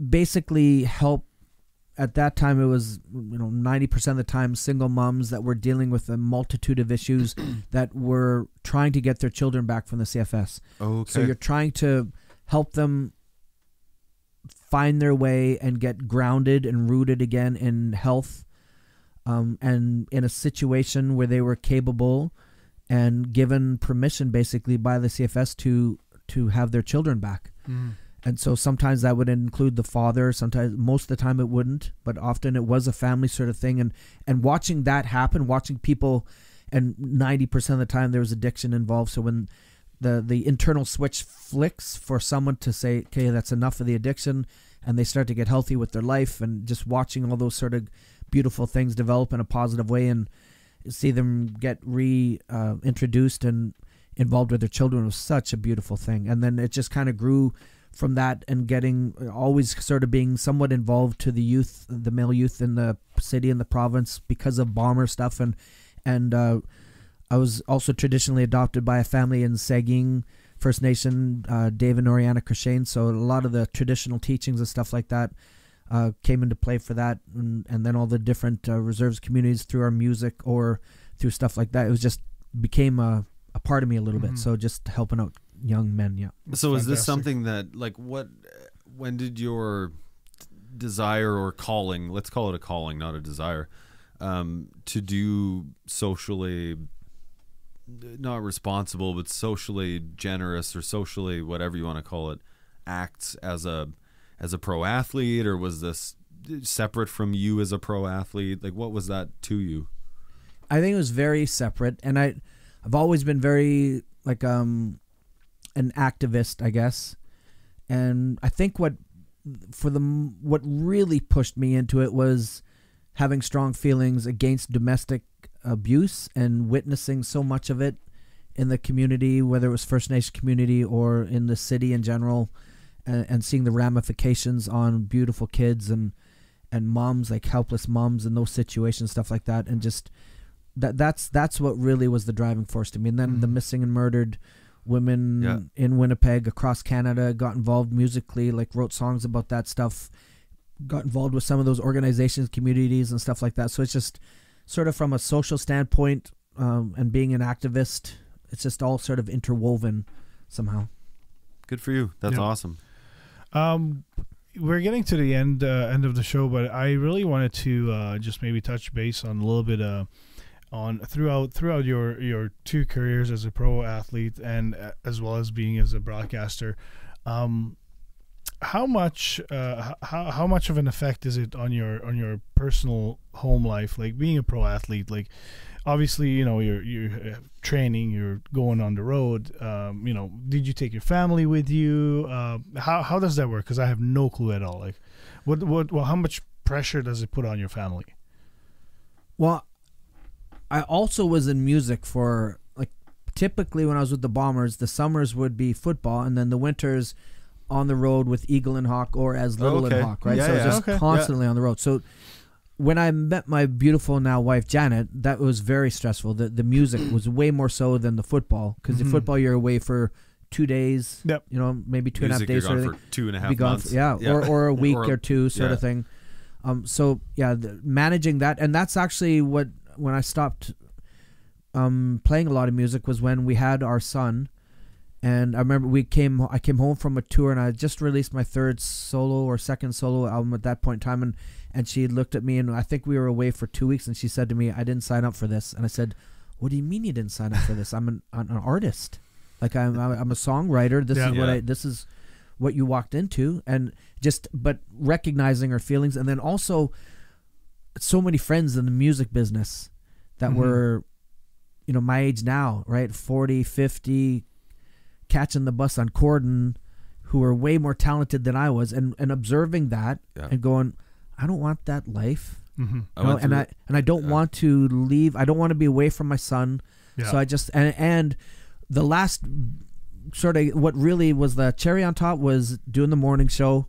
basically help. At that time, it was you know ninety percent of the time single moms that were dealing with a multitude of issues that were trying to get their children back from the C F S. Okay. So you're trying to help them find their way and get grounded and rooted again in health um, and in a situation where they were capable and given permission basically by the C F S to, to have their children back. Mm. And so sometimes that would include the father. Sometimes, most of the time it wouldn't, but often it was a family sort of thing. And, and watching that happen, watching people, and ninety percent of the time there was addiction involved. So when the, the internal switch flicks for someone to say, okay, that's enough of the addiction, and they start to get healthy with their life, and just watching all those sort of beautiful things develop in a positive way and see them get reintroduced uh, and involved with their children was such a beautiful thing. And then it just kind of grew from that, and getting always sort of being somewhat involved to the youth, the male youth in the city and the province because of bomber stuff. And and uh, I was also traditionally adopted by a family in Seguin, First Nation, uh, Dave and Oriana Crashane. So a lot of the traditional teachings and stuff like that uh, came into play for that. And, and then all the different uh, reserves communities through our music or through stuff like that. It was just became a, a part of me a little mm-hmm. bit. So just helping out young men, yeah. So is this something that, like, what, when did your desire or calling, let's call it a calling, not a desire, um, to do socially, not responsible, but socially generous or socially whatever you want to call it, acts as a, as a pro athlete, or was this separate from you as a pro athlete? Like, what was that to you? I think it was very separate, and I, I've always been very, like, um, an activist, I guess. And I think what for the what really pushed me into it was having strong feelings against domestic abuse and witnessing so much of it in the community, whether it was First Nation community or in the city in general, and, and seeing the ramifications on beautiful kids and and moms, like helpless moms in those situations, stuff like that. And just that that's that's what really was the driving force to me. And then mm-hmm. the missing and murdered women yeah. in Winnipeg, across Canada, got involved musically, like wrote songs about that stuff, got involved with some of those organizations, communities and stuff like that. So it's just sort of from a social standpoint um, and being an activist, it's just all sort of interwoven somehow. Good for you. That's yeah. awesome. Um, we're getting to the end, uh, end of the show, but I really wanted to uh, just maybe touch base on a little bit of on throughout throughout your your two careers as a pro athlete and as well as being as a broadcaster. Um, how much uh, how how much of an effect is it on your on your personal home life? Like being a pro athlete, like obviously you know you're you're training, you're going on the road. Um, you know, did you take your family with you? Uh, how how does that work? Because I have no clue at all. Like, what what well, how much pressure does it put on your family? Well, I also was in music for like typically when I was with the Bombers, the summers would be football, and then the winters on the road with Eagle and Hawk or as Little oh, okay. and Hawk, right? Yeah, so yeah. just okay. constantly yeah. on the road. So when I met my beautiful now wife, Janet, that was very stressful. The, the music was way more so than the football because mm-hmm. the football you're away for two days, yep. you know, maybe two music, and a half days. You're gone for two and a half be months. For, yeah, yeah. Or, or a week or, or two sort yeah. of thing. Um, so, yeah, the, managing that. And that's actually what when I stopped um, playing a lot of music was when we had our son. And I remember we came. I came home from a tour, and I had just released my third solo or second solo album at that point in time. And and she looked at me, and I think we were away for two weeks. And she said to me, "I didn't sign up for this." And I said, "What do you mean you didn't sign up for this? I'm an an artist. Like I'm I'm a songwriter. This yeah. is what yeah. I. This is what you walked into." And just but recognizing her feelings, and then also so many friends in the music business that mm-hmm. were, you know, my age now, right, forty, fifty. Catching the bus on Cordon, who were way more talented than I was, and and observing that yeah. and going, I don't want that life, mm-hmm. I you know, and I and I don't yeah. want to leave. I don't want to be away from my son. Yeah. So I just and and the last sort of what really was the cherry on top was doing the morning show,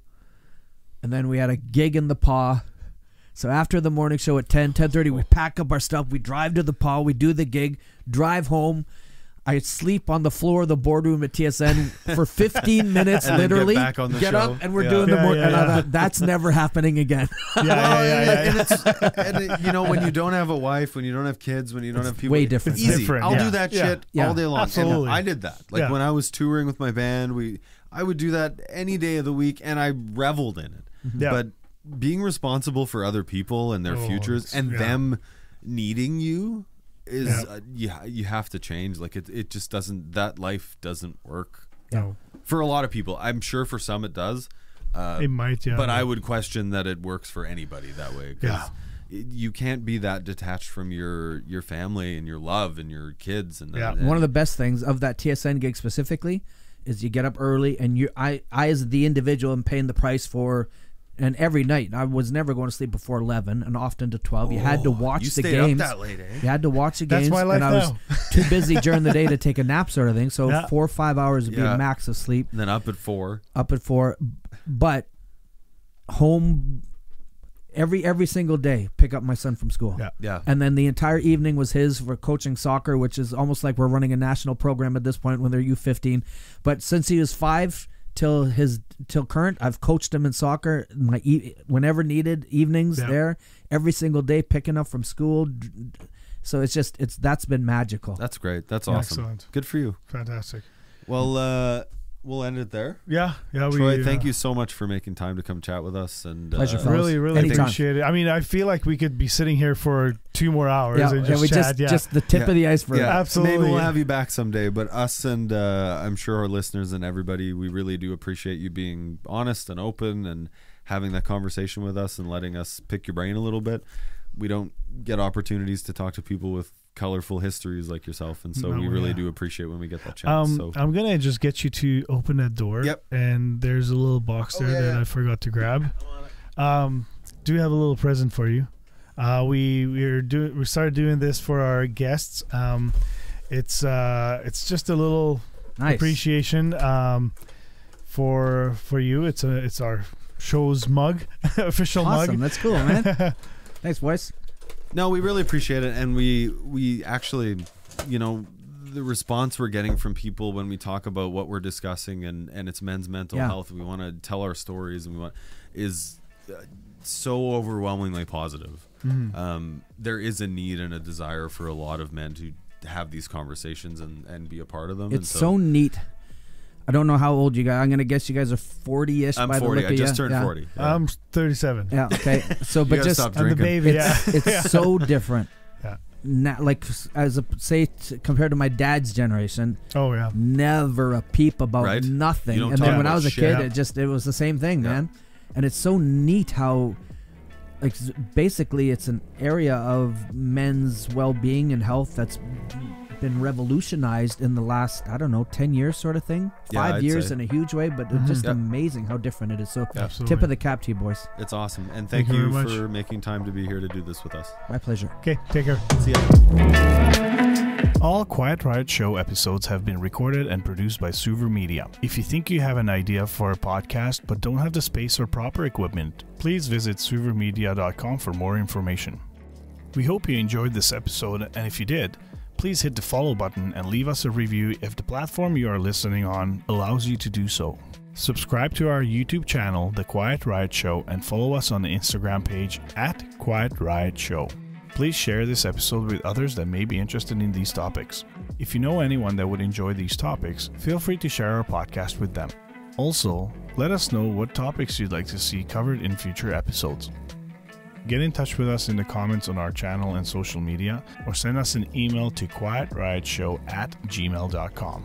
and then we had a gig in the Paw. So after the morning show at ten, ten thirty, we pack up our stuff, we drive to the Paw, we do the gig, drive home. I sleep on the floor of the boardroom at T S N for fifteen minutes, and literally. Get, back on the get show. Up, and we're yeah. doing yeah, the board. Yeah, yeah. That, that's never happening again. Yeah, yeah, yeah, yeah, yeah. And it's, and it, you know, when you don't have a wife, when you don't have kids, when you don't have people, way different. It's easy. Different, I'll yeah. do that shit yeah. all day long. Absolutely, and I did that. Like yeah. when I was touring with my band, we, I would do that any day of the week, and I reveled in it. Mm-hmm. yeah. But being responsible for other people and their oh, futures, and yeah. them needing you. Is yeah. uh, you, you have to change. Like it, it just doesn't, that life doesn't work no. for a lot of people. I'm sure for some it does. Uh, it might, yeah. But I would question that it works for anybody that way. Because yeah. you can't be that detached from your, your family and your love and your kids. And, yeah. the, and one of the best things of that T S N gig specifically is you get up early and you, I, I as the individual am paying the price for. And every night, I was never going to sleep before eleven, and often to twelve. Oh, you had to watch you the games. Up that late, eh? You had to watch the That's games, my life and I now. was too busy during the day to take a nap, sort of thing. So yeah. four or five hours would be yeah. max of sleep. And then up at four. Up at four, but home every every single day. Pick up my son from school. Yeah, yeah. And then the entire evening was his for coaching soccer, which is almost like we're running a national program at this point when they're U fifteen. But since he was five. Till his till current, I've coached him in soccer. My e whenever needed, evenings yeah. there, every single day, picking up from school. So it's just it's that's been magical. That's great. That's yeah, awesome. Excellent. Good for you. Fantastic. Well, uh, we'll end it there. Yeah, yeah. Troy, we, uh, thank you so much for making time to come chat with us. And pleasure, uh, really, really anytime. appreciate it. I mean, I feel like we could be sitting here for two more hours yeah, and just yeah, chat. Just, yeah. just the tip yeah. of the iceberg. Yeah, absolutely. Maybe we'll have you back someday. But us and uh, I'm sure our listeners and everybody, we really do appreciate you being honest and open and having that conversation with us and letting us pick your brain a little bit. We don't get opportunities to talk to people with colorful histories like yourself, and so no, we really yeah. do appreciate when we get that chance. Um, so. I'm gonna just get you to open that door. Yep. And there's a little box there oh, yeah, that yeah. I forgot to grab. Um, do have a little present for you. Uh, we we're doing we started doing this for our guests. Um, it's uh, it's just a little nice. appreciation um, for for you. It's a it's our show's mug, official awesome. mug. That's cool, man. Thanks, boys. No, we really appreciate it, and we we actually, you know, the response we're getting from people when we talk about what we're discussing, and and it's men's mental yeah. health. We want to tell our stories, and we want is so overwhelmingly positive. Mm-hmm. Um, there is a need and a desire for a lot of men to have these conversations and and be a part of them. It's and so, so neat. I don't know how old you guys. I'm gonna guess you guys are forty-ish. I'm by forty. The I just turned yeah. forty. Yeah. I'm thirty-seven. Yeah. Okay. So, but just I'm the baby. It's, yeah. it's yeah. so different. Yeah. na like as a say t compared to my dad's generation. Oh yeah, never a peep about right? nothing. And then when I was a kid, yeah. it just it was the same thing, yeah. man. And it's so neat how, like, basically it's an area of men's well-being and health that's been revolutionized in the last, I don't know, ten years sort of thing. Five yeah, years say. in a huge way, but mm-hmm. it's just yep. amazing how different it is. So Absolutely. tip of the cap to you boys. It's awesome. And thank, thank you, you for making time to be here to do this with us. My pleasure. Okay, take care. See ya. All Quiet Riot Show episodes have been recorded and produced by Suver Media. If you think you have an idea for a podcast but don't have the space or proper equipment, please visit suver media dot com for more information. We hope you enjoyed this episode, and if you did, please hit the follow button and leave us a review if the platform you are listening on allows you to do so. Subscribe to our YouTube channel, The Quiet Riot Show, and follow us on the Instagram page at Quiet Riot Show. Please share this episode with others that may be interested in these topics. If you know anyone that would enjoy these topics, feel free to share our podcast with them. Also, let us know what topics you'd like to see covered in future episodes. Get in touch with us in the comments on our channel and social media, or send us an email to quiet riot show at gmail dot com.